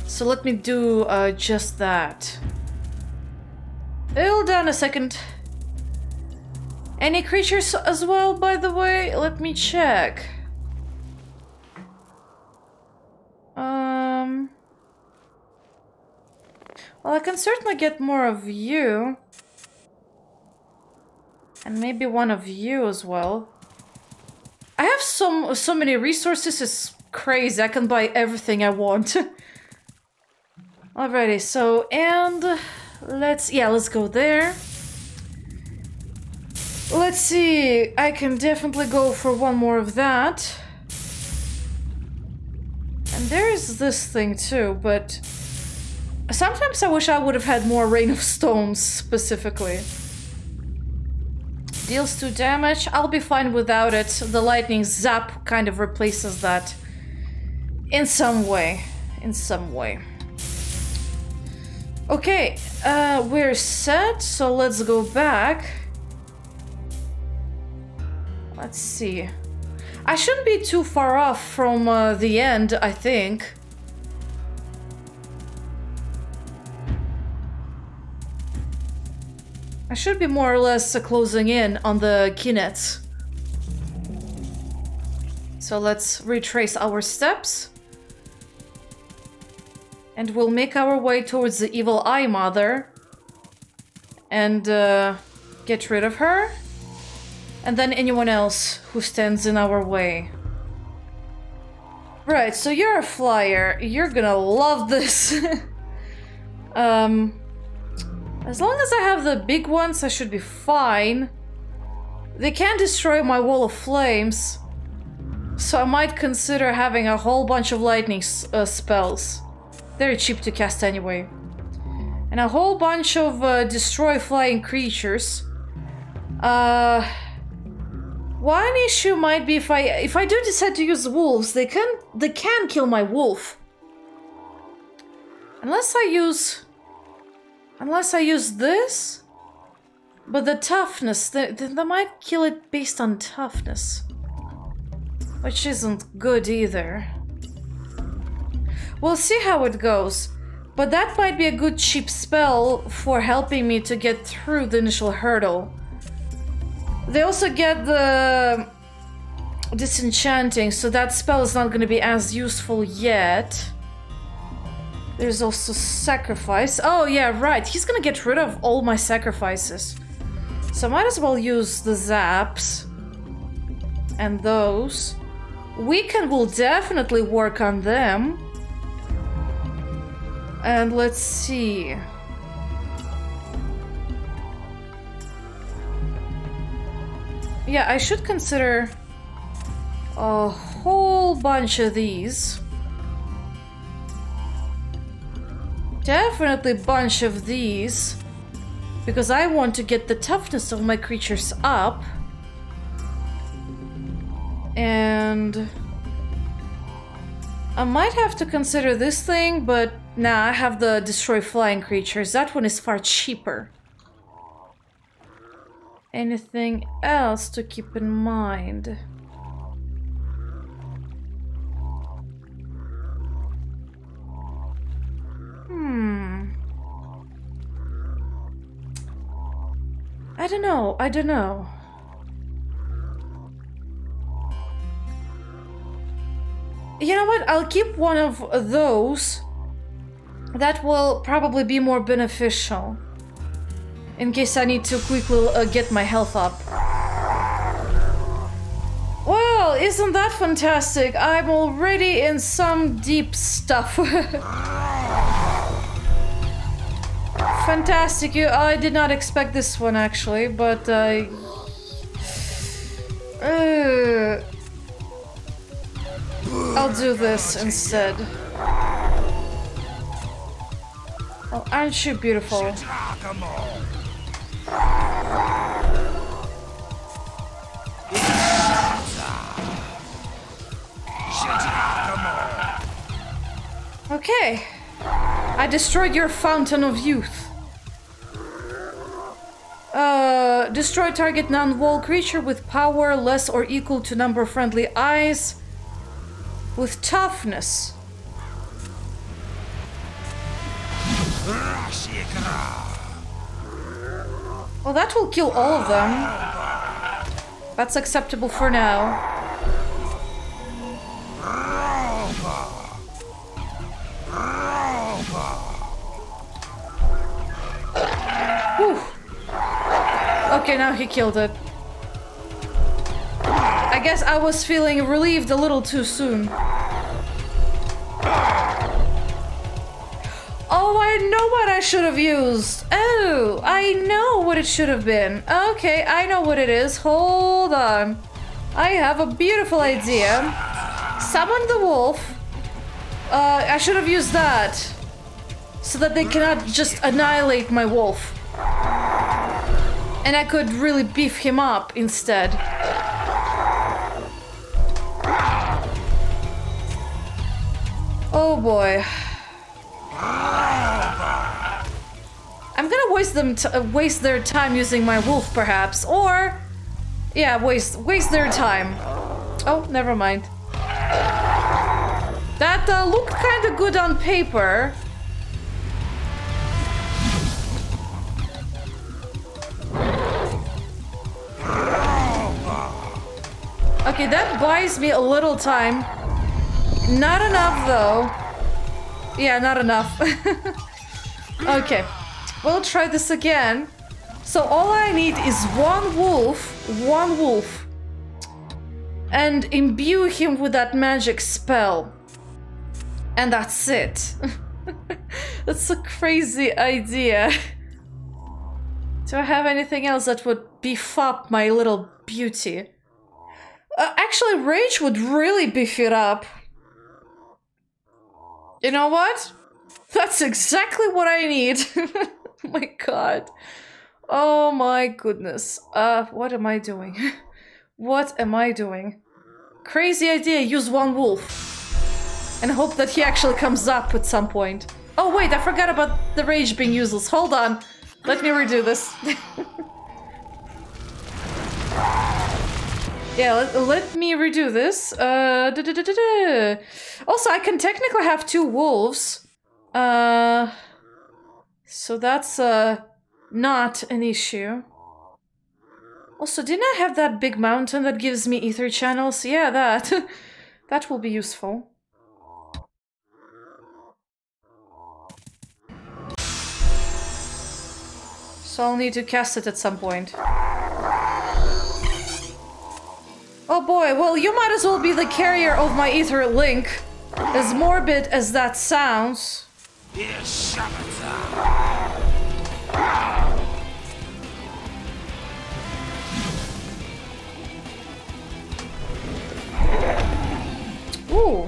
So let me do just that. Hold on a second. Any creatures as well, by the way? Let me check. Well, I can certainly get more of you. And maybe one of you as well. I have so many resources, it's crazy. I can buy everything I want. Alrighty, so, and let's go there. Let's see, I can definitely go for one more of that. And there is this thing too, but sometimes I wish I would have had more Rain of Stones specifically. Deals 2 damage, I'll be fine without it. The lightning zap kind of replaces that in some way, Okay, we're set, so let's go back. Let's see. I shouldn't be too far off from the end, I think. I should be more or less closing in on the Kinets. So let's retrace our steps. And we'll make our way towards the Evil Eye Mother. And get rid of her. And then anyone else who stands in our way. Right, so you're a flyer. You're gonna love this. As long as I have the big ones, I should be fine. They can destroy my wall of flames. So I might consider having a whole bunch of lightning spells. They're cheap to cast anyway. And a whole bunch of destroy flying creatures. One issue might be if I do decide to use wolves, they can kill my wolf. Unless I use this, but the toughness, they might kill it based on toughness, which isn't good either. We'll see how it goes, but that might be a good cheap spell for helping me to get through the initial hurdle. They also get the disenchanting, so that spell is not going to be as useful yet. There's also sacrifice. Oh yeah, right. He's going to get rid of all my sacrifices. So might as well use the zaps. And those. Weaken will definitely work on them. And let's see. Yeah, I should consider a whole bunch of these. Definitely a bunch of these. Because I want to get the toughness of my creatures up. And I might have to consider this thing, but nah, I have the destroy flying creatures. That one is far cheaper. Anything else to keep in mind? I don't know. You know what? I'll keep one of those. That will probably be more beneficial. In case I need to quickly get my health up. Well, isn't that fantastic? I'm already in some deep stuff. Fantastic. I did not expect this one, actually, but I'll do this instead. Oh, aren't you beautiful? Okay. I destroyed your Fountain of Youth. Destroy target non-wall creature with power less or equal to number of friendly eyes with toughness. Well, that will kill all of them. That's acceptable for now. Whew. Okay, now he killed it. I guess I was feeling relieved a little too soon. Oh, I know what I should have used. Oh, I know what it should have been. Okay, I know what it is. Hold on. I have a beautiful idea. Summon the wolf. I should have used that. So that they cannot just annihilate my wolf. And I could really beef him up instead. Oh boy. I'm gonna waste their time using my wolf, perhaps, or yeah, waste their time. Oh, never mind. That looked kind of good on paper. Okay, that buys me a little time. Not enough, though. Yeah, not enough. Okay, we'll try this again. So all I need is one wolf, and imbue him with that magic spell. And that's it. That's a crazy idea. Do I have anything else that would beef up my little beauty? Actually, rage would really beef it up. You know what? That's exactly what I need. My god. Oh my goodness. What am I doing? What am I doing? Crazy idea, use one wolf. And hope that he actually comes up at some point. Oh wait, I forgot about the rage being useless. Hold on. Let me redo this. Yeah, let me redo this. Also, I can technically have two wolves. So that's not an issue. Also, didn't I have that big mountain that gives me ether channels? Yeah, that. That will be useful. So I'll need to cast it at some point. Oh boy, well, you might as well be the carrier of my ether link. As morbid as that sounds. Ooh.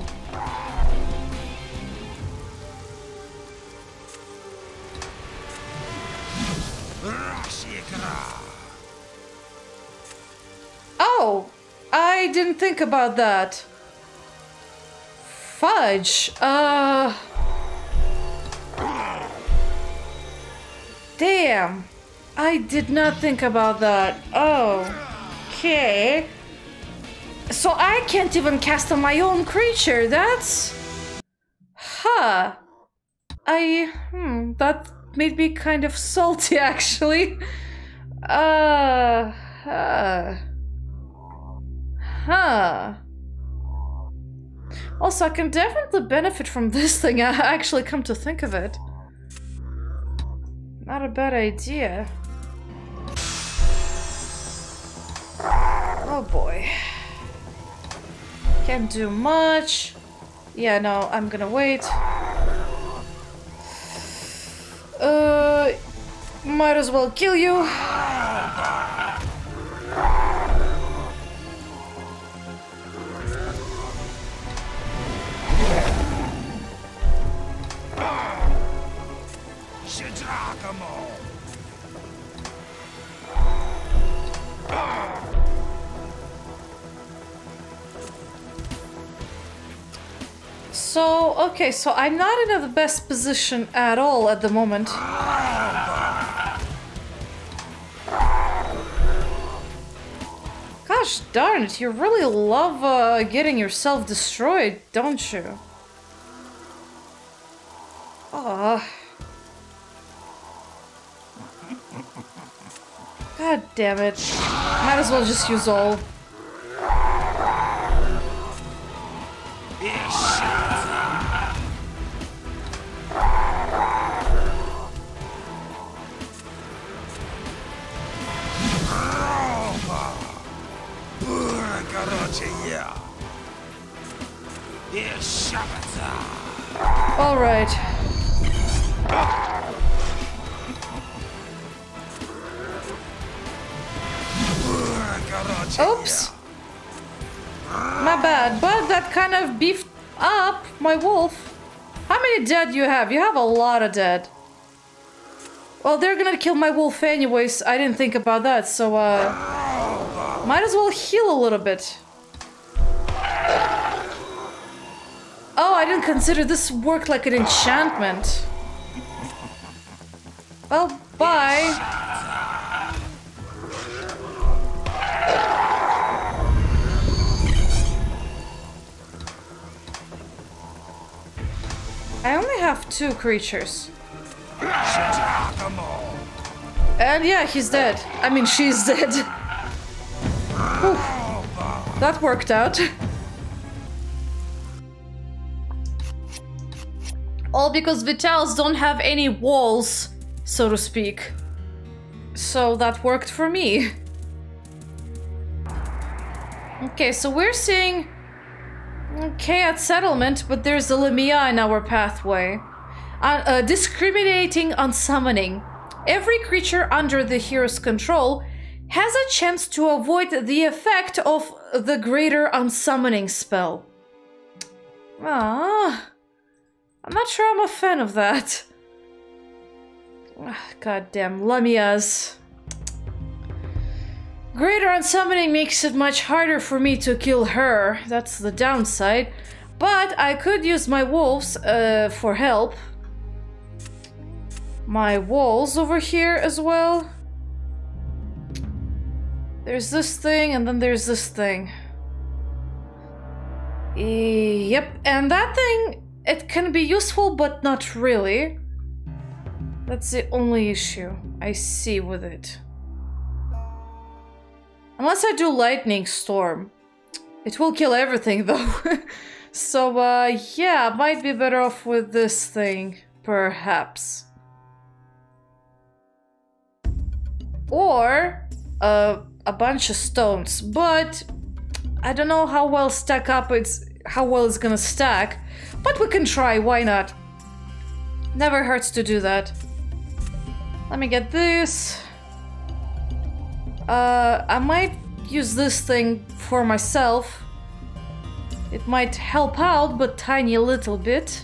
Oh! I didn't think about that. Fudge. Damn. I did not think about that. Oh. Okay. So I can't even cast on my own creature. That's... Huh. That made me kind of salty, actually. Huh. Also, I can definitely benefit from this thing. I actually come to think of it. Not a bad idea. Oh boy. Can't do much. Yeah, no, I'm gonna wait. Might as well kill you. So, okay, so I'm not in the best position at all at the moment. Gosh darn it, you really love getting yourself destroyed, don't you? God damn it. Might as well just use all. All right. Oops. My bad, but that kind of beefed up my wolf. How many dead you have? You have a lot of dead. Well, they're gonna kill my wolf anyways. I didn't think about that, so might as well heal a little bit. Oh, I didn't consider this worked like an enchantment. Well, bye. I only have 2 creatures. And yeah, he's dead. I mean, she's dead. Whew. That worked out. All because Vitals don't have any walls, so to speak. So that worked for me. Okay, so we're seeing... Okay, at settlement, but there's a Lamia in our pathway. Discriminating on summoning. Every creature under the hero's control has a chance to avoid the effect of the Greater Unsummoning spell. Ah, I'm not sure I'm a fan of that. Goddamn Lamias. Greater Unsummoning makes it much harder for me to kill her, that's the downside, but I could use my wolves for help. My walls over here as well. There's this thing and then there's this thing. Yep, and that thing, it can be useful but not really. That's the only issue I see with it. Unless I do Lightning Storm. It will kill everything though. So yeah, might be better off with this thing, perhaps. Or a bunch of stones, but I don't know how well it's gonna stack. But we can try, why not? Never hurts to do that. Let me get this. I might use this thing for myself. It might help out, but tiny little bit.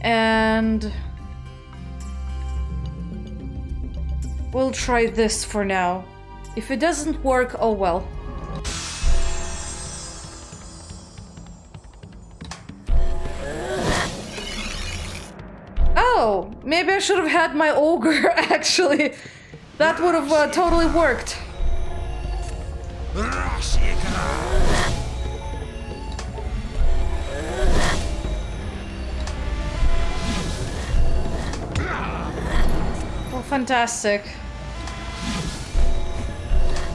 And... we'll try this for now. If it doesn't work, oh well. Oh! Maybe I should have had my ogre, actually. That would have totally worked. Well, fantastic.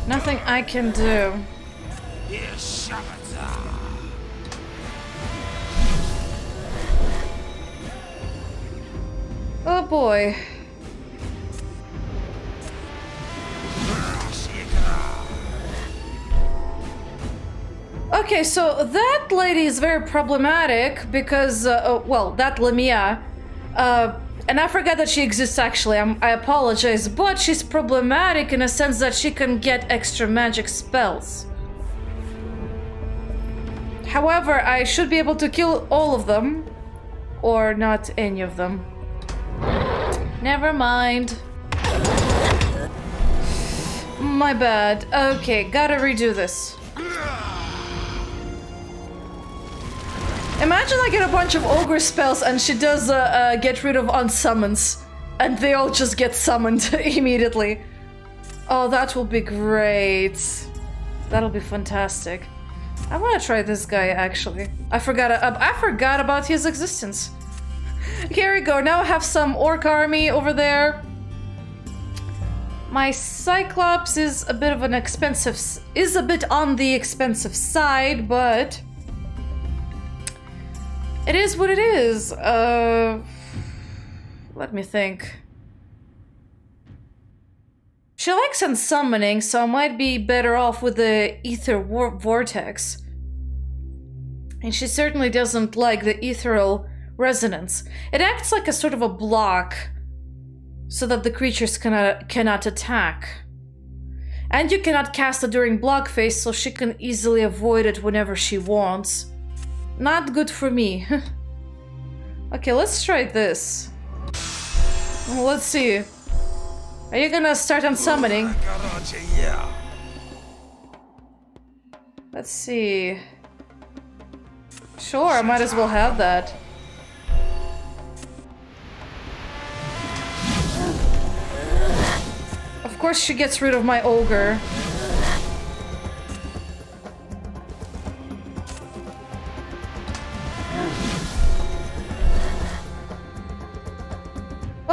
Nothing I can do. Oh boy. Okay, so that lady is very problematic because, well, that Lamia, and I forgot that she exists actually, I apologize, but she's problematic in a sense that she can get extra magic spells. However, I should be able to kill all of them, or not any of them. Never mind. My bad. Okay, gotta redo this. Imagine I get a bunch of ogre spells and she does get rid of unsummons. And they all just get summoned immediately. Oh, that will be great. That'll be fantastic. I want to try this guy, actually. I forgot about his existence. Here we go. Now I have some orc army over there. My Cyclops is a bit of an expensive... is a bit on the expensive side, but... it is what it is. Let me think. She likes unsummoning, so I might be better off with the Ether Vortex. And she certainly doesn't like the Ethereal Resonance. It acts like a sort of a block, so that the creatures cannot attack. And you cannot cast it during block phase, so she can easily avoid it whenever she wants. Not good for me. Okay, let's try this. Let's see. Are you gonna start on summoning? Let's see. Sure, I might as well have that. Of course she gets rid of my ogre.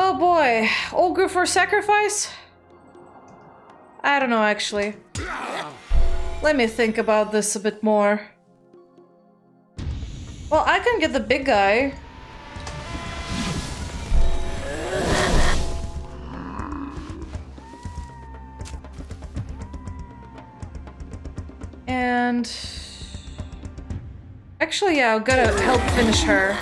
Oh boy, ogre for sacrifice? I don't know, actually. Let me think about this a bit more. Well, I can get the big guy. And... actually, yeah, I've got to help finish her.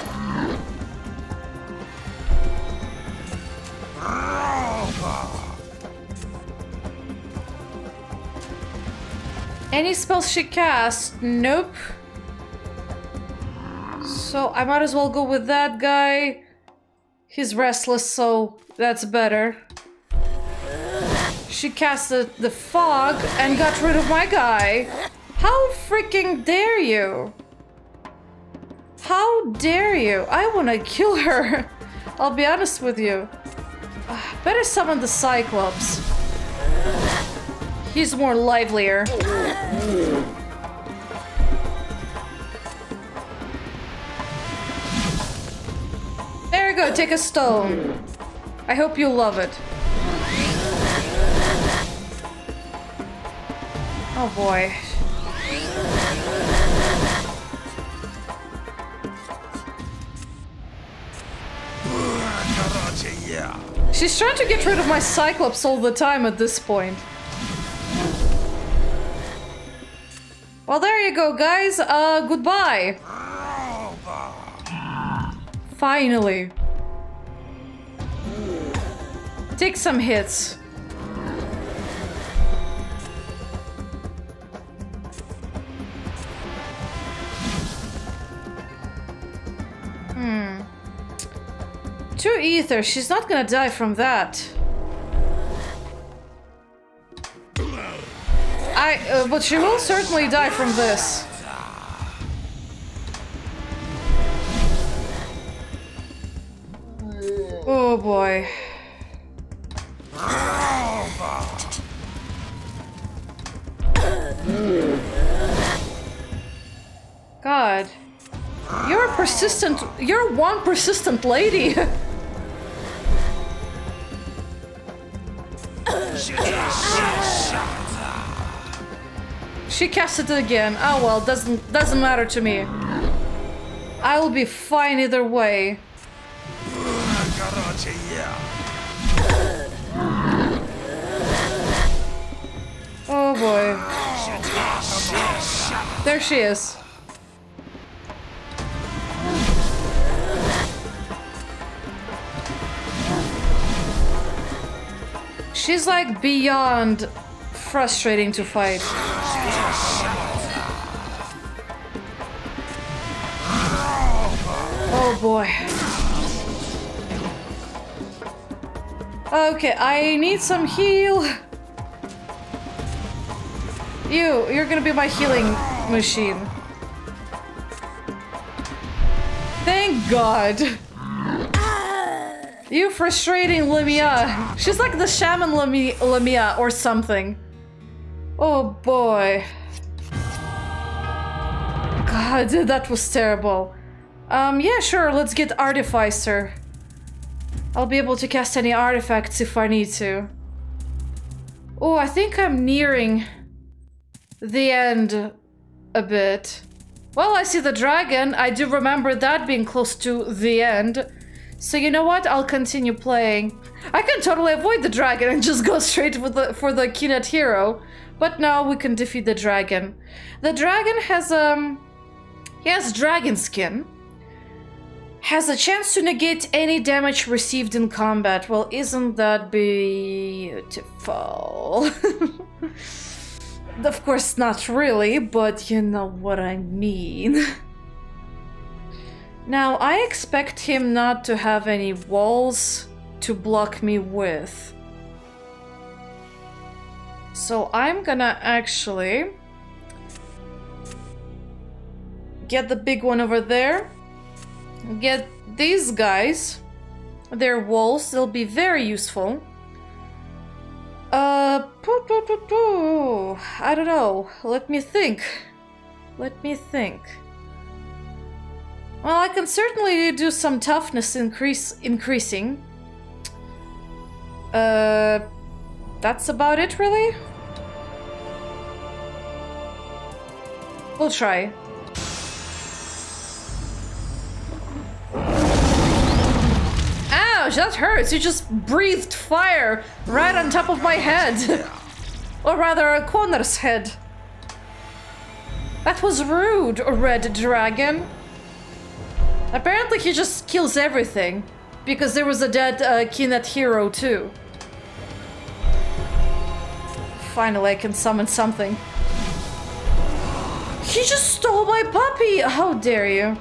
Any spells she casts? Nope. So I might as well go with that guy. He's restless, so that's better. She casted the fog and got rid of my guy. How freaking dare you? How dare you? I wanna kill her. I'll be honest with you. Better summon the Cyclops. He's more livelier. There you go, take a stone. I hope you love it. Oh boy. She's trying to get rid of my Cyclops all the time at this point. Well, there you go, guys. Goodbye. Finally. Take some hits. True ether, she's not gonna die from that. But she will certainly die from this. Oh boy. God. You're one persistent lady. She casted it again. Oh well, doesn't matter to me. I will be fine either way. Oh boy. There she is. She's like beyond frustrating to fight. Oh boy. Okay, I need some heal. You're gonna be my healing machine. God. You frustrating Lamia. She's like the shaman Lamia or something. Oh boy. God, that was terrible. Yeah, sure, let's get Artificer. I'll be able to cast any artifacts if I need to. Oh, I think I'm nearing the end a bit. Well, I see the dragon. I do remember that being close to the end. So you know what? I'll continue playing. I can totally avoid the dragon and just go straight for the Kinet hero. But now we can defeat the dragon. The dragon has he has dragon skin. Has a chance to negate any damage received in combat. Well, isn't that beautiful? Of course not really, but you know what I mean. Now, I expect him not to have any walls to block me with. So I'm gonna actually get the big one over there. Get these guys. Their walls, they'll be very useful. I don't know. Let me think. Well, I can certainly do some toughness increasing. That's about it, really? We'll try. Ouch, that hurts. You just breathed fire right on top of my head. Or rather, Connor's head. That was rude, Red Dragon. Apparently he just kills everything, because there was a dead Kinet hero too. Finally I can summon something. He just stole my puppy! How dare you!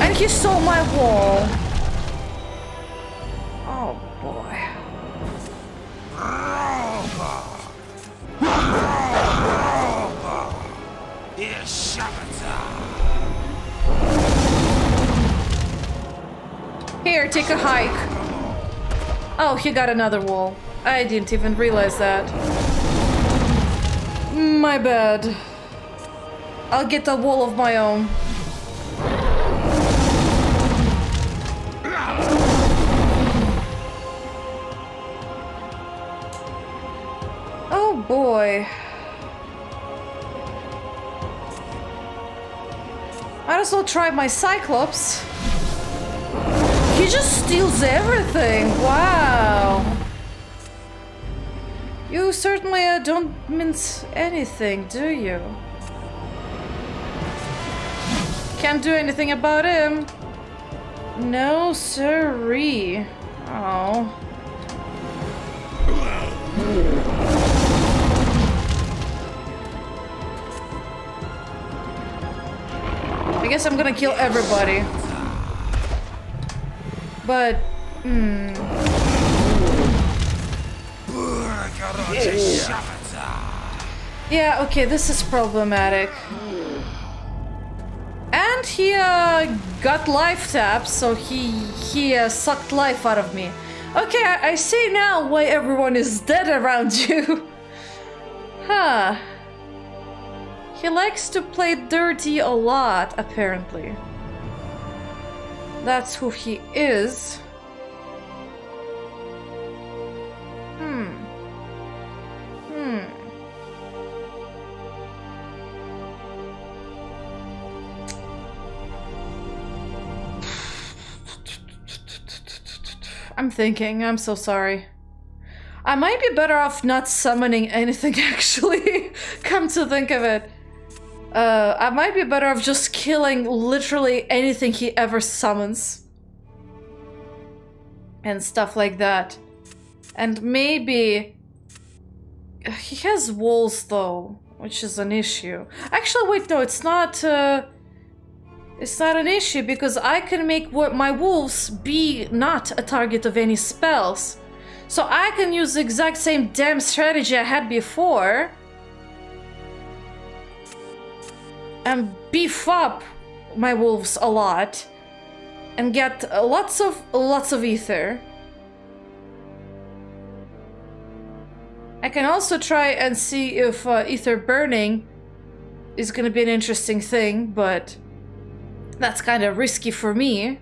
And he stole my wall. Oh boy. Here, take a hike. Oh, he got another wall. I didn't even realize that. My bad. I'll get a wall of my own. Oh boy. Might as well try my Cyclops. He just steals everything. Wow. You certainly don't mince anything, do you? Can't do anything about him. No siree. Oh. I guess I'm gonna kill everybody. But, yeah, okay, this is problematic. And he got life taps, so he sucked life out of me. Okay, I see now why everyone is dead around you. Huh. He likes to play dirty a lot, apparently. That's who he is. I'm thinking, I'm so sorry. I might be better off not summoning anything, actually. Come to think of it. I might be better off just killing literally anything he ever summons. And stuff like that. And maybe... He has walls, though, which is an issue. Actually, wait, no, it's not an issue, because I can make my wolves be not a target of any spells. So I can use the exact same damn strategy I had before. And beef up my wolves a lot and get lots of ether. I can also try and see if ether burning is gonna be an interesting thing, but that's kind of risky for me.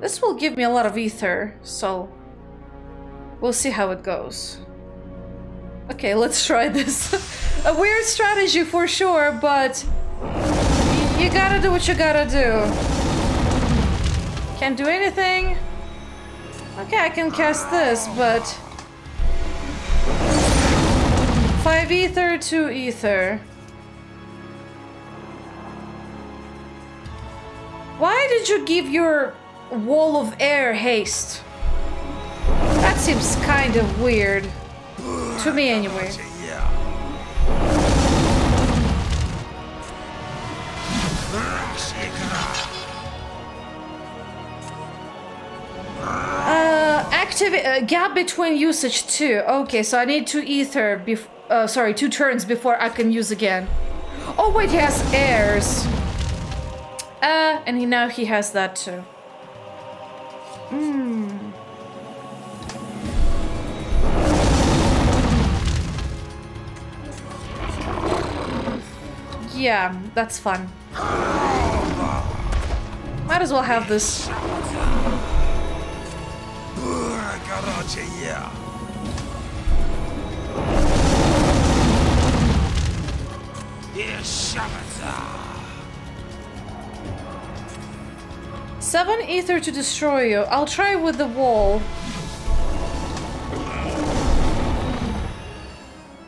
This will give me a lot of ether, so we'll see how it goes. Okay, let's try this. A weird strategy for sure, but you gotta do what you gotta do. Can't do anything. Okay, I can cast this, but 5 ether, 2 ether. Why did you give your wall of air haste? That seems kind of weird. To me, anyway. Activate gap between usage 2. Okay, so I need 2 ether. 2 turns before I can use again. Oh wait, he has airs. And now he has that too. Hmm. Yeah, that's fun. Might as well have this. Yeah. 7 ether to destroy you. I'll try with the wall.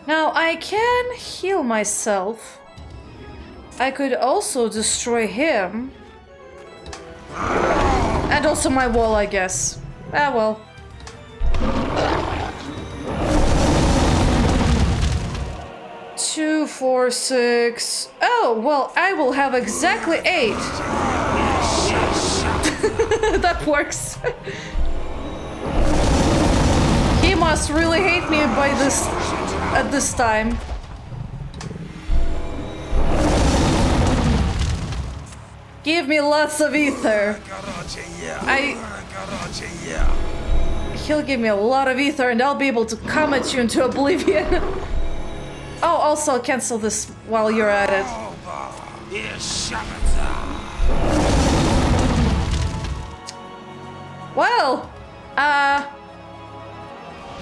Now I can heal myself. I could also destroy him. And also my wall, I guess. Ah, well. Two, four, six. Oh, well, I will have exactly 8. That works. He must really hate me at this time. Give me lots of ether. He'll give me a lot of ether and I'll be able to come at you into oblivion. Oh, also cancel this while you're at it. Well,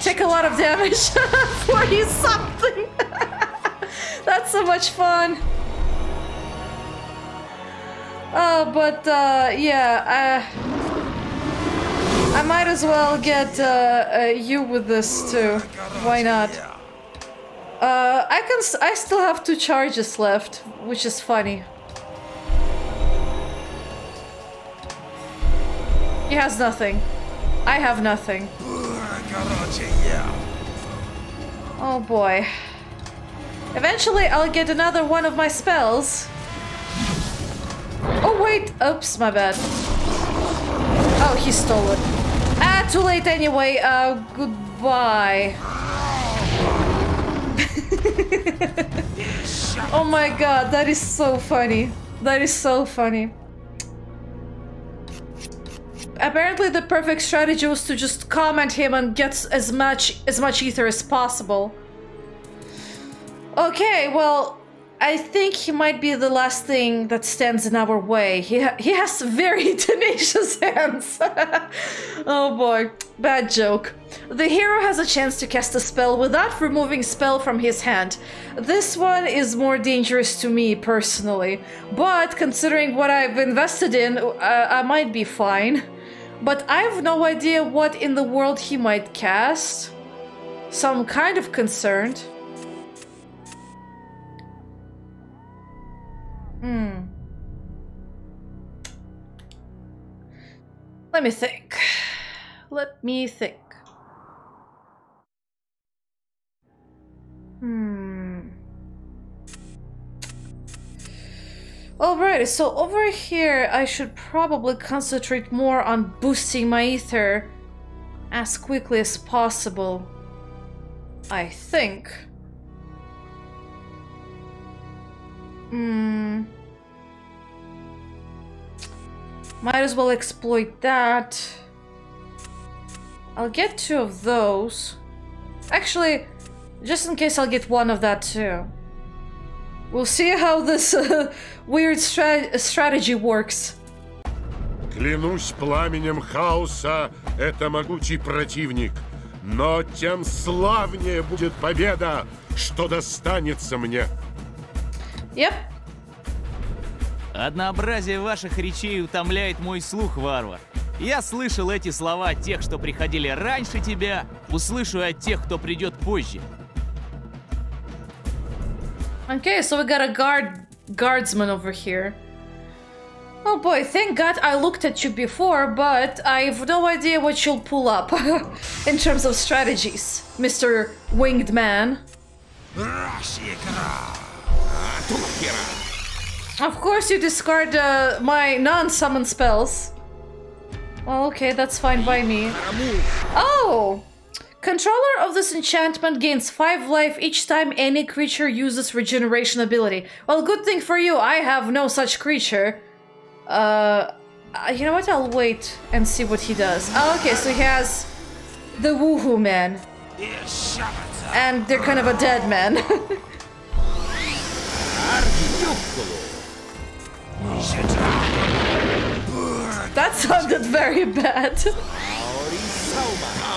take a lot of damage for you something. That's so much fun. I might as well get you with this too. Why not? I still have 2 charges left, which is funny. He has nothing. I have nothing. Oh boy. Eventually I'll get another one of my spells. Oh wait, oops, my bad. Oh, he stole it. Ah, too late anyway. Goodbye. Oh my god, that is so funny. That is so funny. Apparently the perfect strategy was to just comment him and get as much ether as possible. Okay, well, I think he might be the last thing that stands in our way. He has very tenacious hands. Oh boy, bad joke. The hero has a chance to cast a spell without removing spell from his hand. This one is more dangerous to me personally, but considering what I've invested in, I might be fine. But I have no idea what in the world he might cast. So I'm kind of concerned. Hmm. Let me think. Let me think. Hmm. Alrighty, so over here I should probably concentrate more on boosting my ether as quickly as possible, I think. Might as well exploit that. I'll get two of those. Actually, just in case, I'll get one of that too. We'll see how this weird strategy works. Клянусь пламенем хаоса, это могучий противник, но тем славнее будет победа, что достанется мне. Yep. Однообразие ваших речей утомляет мой слух, варвар. Я слышал эти слова от тех, что приходили раньше тебя, услышу от тех, кто придет позже. Okay, so we got a guardsman over here. Oh boy, thank God I looked at you before, but I've no idea what you'll pull up in terms of strategies, Mr. Winged Man. Of course you discard my non-summon spells. Well, okay, that's fine by me. Oh! Controller of this enchantment gains 5 life each time any creature uses regeneration ability. Well, good thing for you, I have no such creature. You know what? I'll wait and see what he does. Oh, okay, so he has the woohoo man. And they're kind of a dead man. That sounded very bad.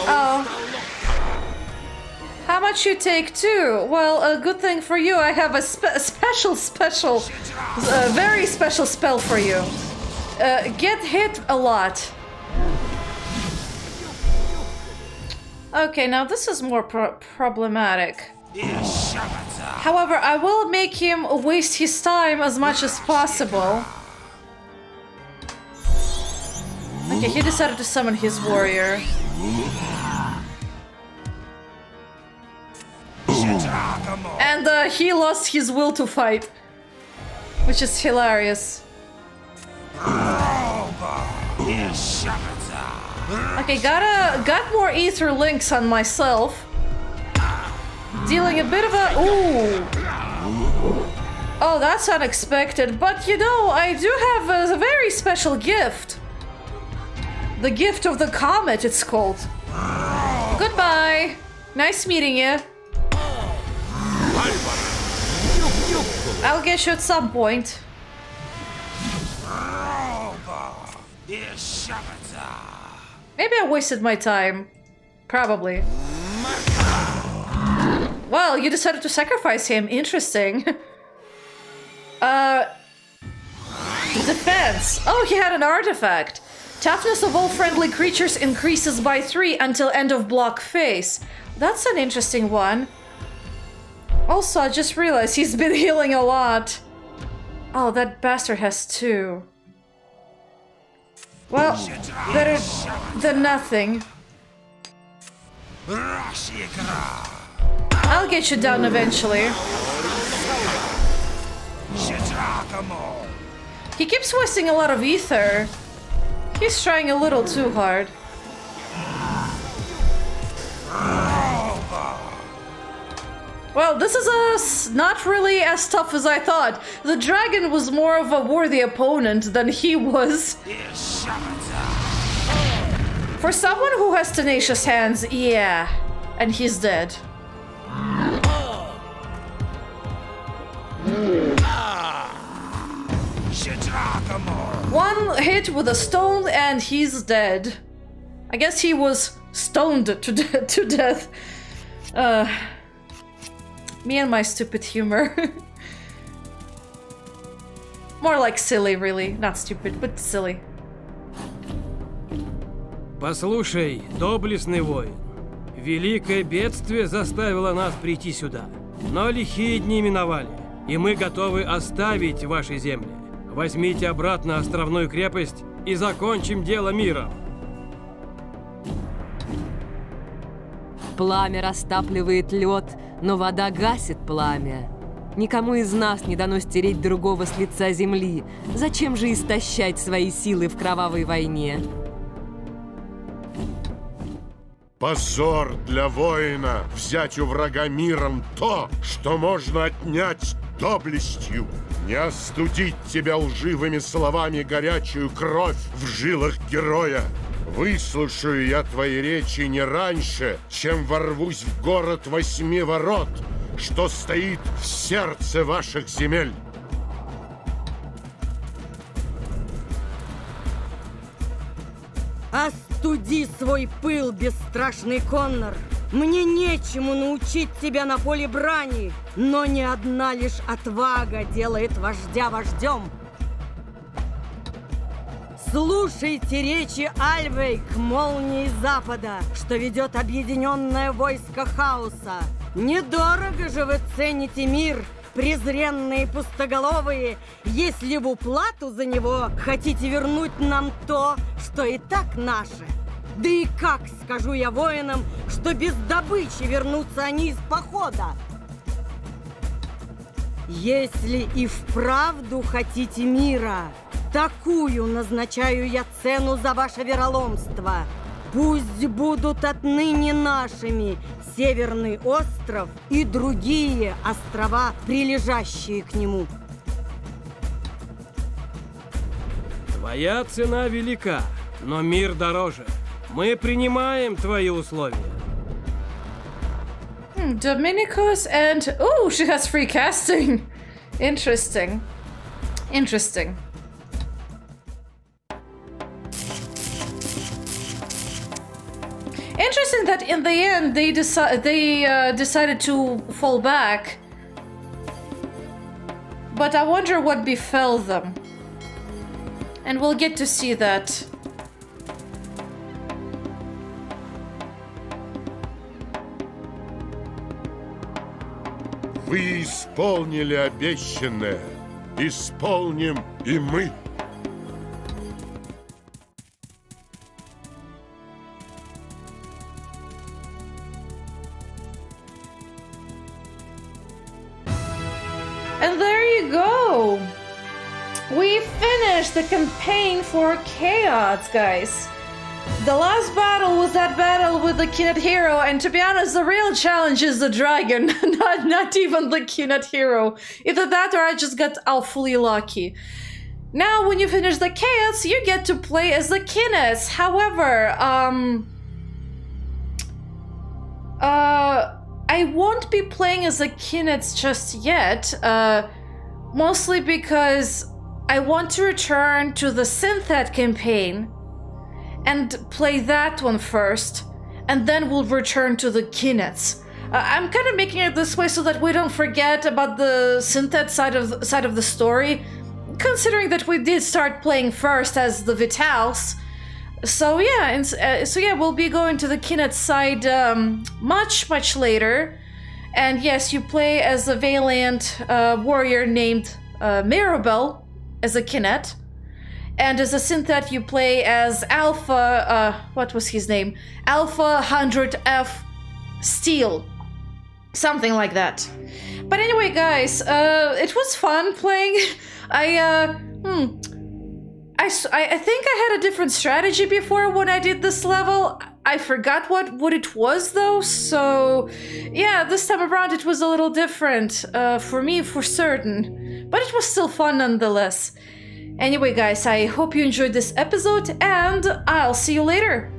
Oh. How much you take too? Well, a good thing for you, I have a very special spell for you. Get hit a lot. Okay, now this is more problematic. However, I will make him waste his time as much as possible. Okay, he decided to summon his warrior. And he lost his will to fight, which is hilarious. Okay, got more Aether Links on myself. Dealing a bit of a... Ooh! Oh, that's unexpected, but you know, I do have a very special gift. The gift of the comet, it's called. Goodbye! Nice meeting you. I'll get you at some point. Maybe I wasted my time. Probably. Well, you decided to sacrifice him. Interesting. Defense. Oh, he had an artifact. Toughness of all friendly creatures increases by 3 until end of block phase. That's an interesting one. Also, I just realized he's been healing a lot. Oh, that bastard has 2. Well, better than nothing. I'll get you down eventually. He keeps wasting a lot of ether. He's trying a little too hard. Well, this is not really as tough as I thought. The dragon was more of a worthy opponent than he was. For someone who has tenacious hands, yeah. And he's dead. One hit with a stone and he's dead. I guess he was stoned to death. Me and my stupid humor. More like silly, really. Not stupid, but silly. Послушай, доблестный воин. Великое бедствие заставило нас прийти сюда. Но лихие дни миновали, и мы готовы оставить ваши земли. Возьмите обратно островную крепость и закончим дело миром. Пламя растапливает лед, но вода гасит пламя. Никому из нас не дано стереть другого с лица земли. Зачем же истощать свои силы в кровавой войне? Позор для воина взять у врага миром то, что можно отнять доблестью. Не остудить тебя лживыми словами горячую кровь в жилах героя. Выслушаю я твои речи не раньше, чем ворвусь в город 8 ворот, что стоит в сердце ваших земель. Остуди свой пыл, бесстрашный Коннор. Мне нечему научить тебя на поле брани, но не одна лишь отвага делает вождя вождем. Слушайте речи Альвейк, молнии Запада, что ведет объединенное войско хаоса. Недорого же вы цените мир, презренные пустоголовые, если в уплату за него хотите вернуть нам то, что и так наше. Да и как скажу я воинам, что без добычи вернутся они из похода? Если и вправду хотите мира, такую назначаю я цену за ваше вероломство. Пусть будут отныне нашими Северный остров и другие острова, прилежащие к нему. Твоя цена велика, но мир дороже. Мы принимаем твои условия. Dominicus and... Oh, she has free casting. Interesting. Interesting. Interesting that in the end they decided to fall back. But I wonder what befell them. And we'll get to see that. Вы исполнили обещанное. Исполним и мы. And there you go. We finished the campaign for Chaos, guys. The last battle was that battle with the Kinet hero, and to be honest, the real challenge is the dragon, not even the Kinet hero. Either that or I just got awfully lucky. Now, when you finish the Chaos, you get to play as the Kinets. However, I won't be playing as the Kinets just yet, mostly because I want to return to the Synthet campaign and play that one first, and then we'll return to the Kinets. I'm kind of making it this way so that we don't forget about the Synthet side of the story, considering that we did start playing first as the Vitals. So yeah, we'll be going to the Kinets side much later. And yes, you play as a valiant warrior named Mirabel as a Kinet. And as a Synthet, you play as Alpha, what was his name? Alpha-100F-Steel. Something like that. But anyway, guys, it was fun playing. I think I had a different strategy before when I did this level. I forgot what it was, though, so... Yeah, this time around it was a little different, for me, for certain. But it was still fun, nonetheless. Anyway, guys, I hope you enjoyed this episode, and I'll see you later.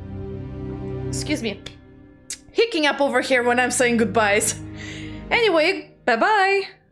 Excuse me. Hicking up over here when I'm saying goodbyes. Anyway, bye-bye.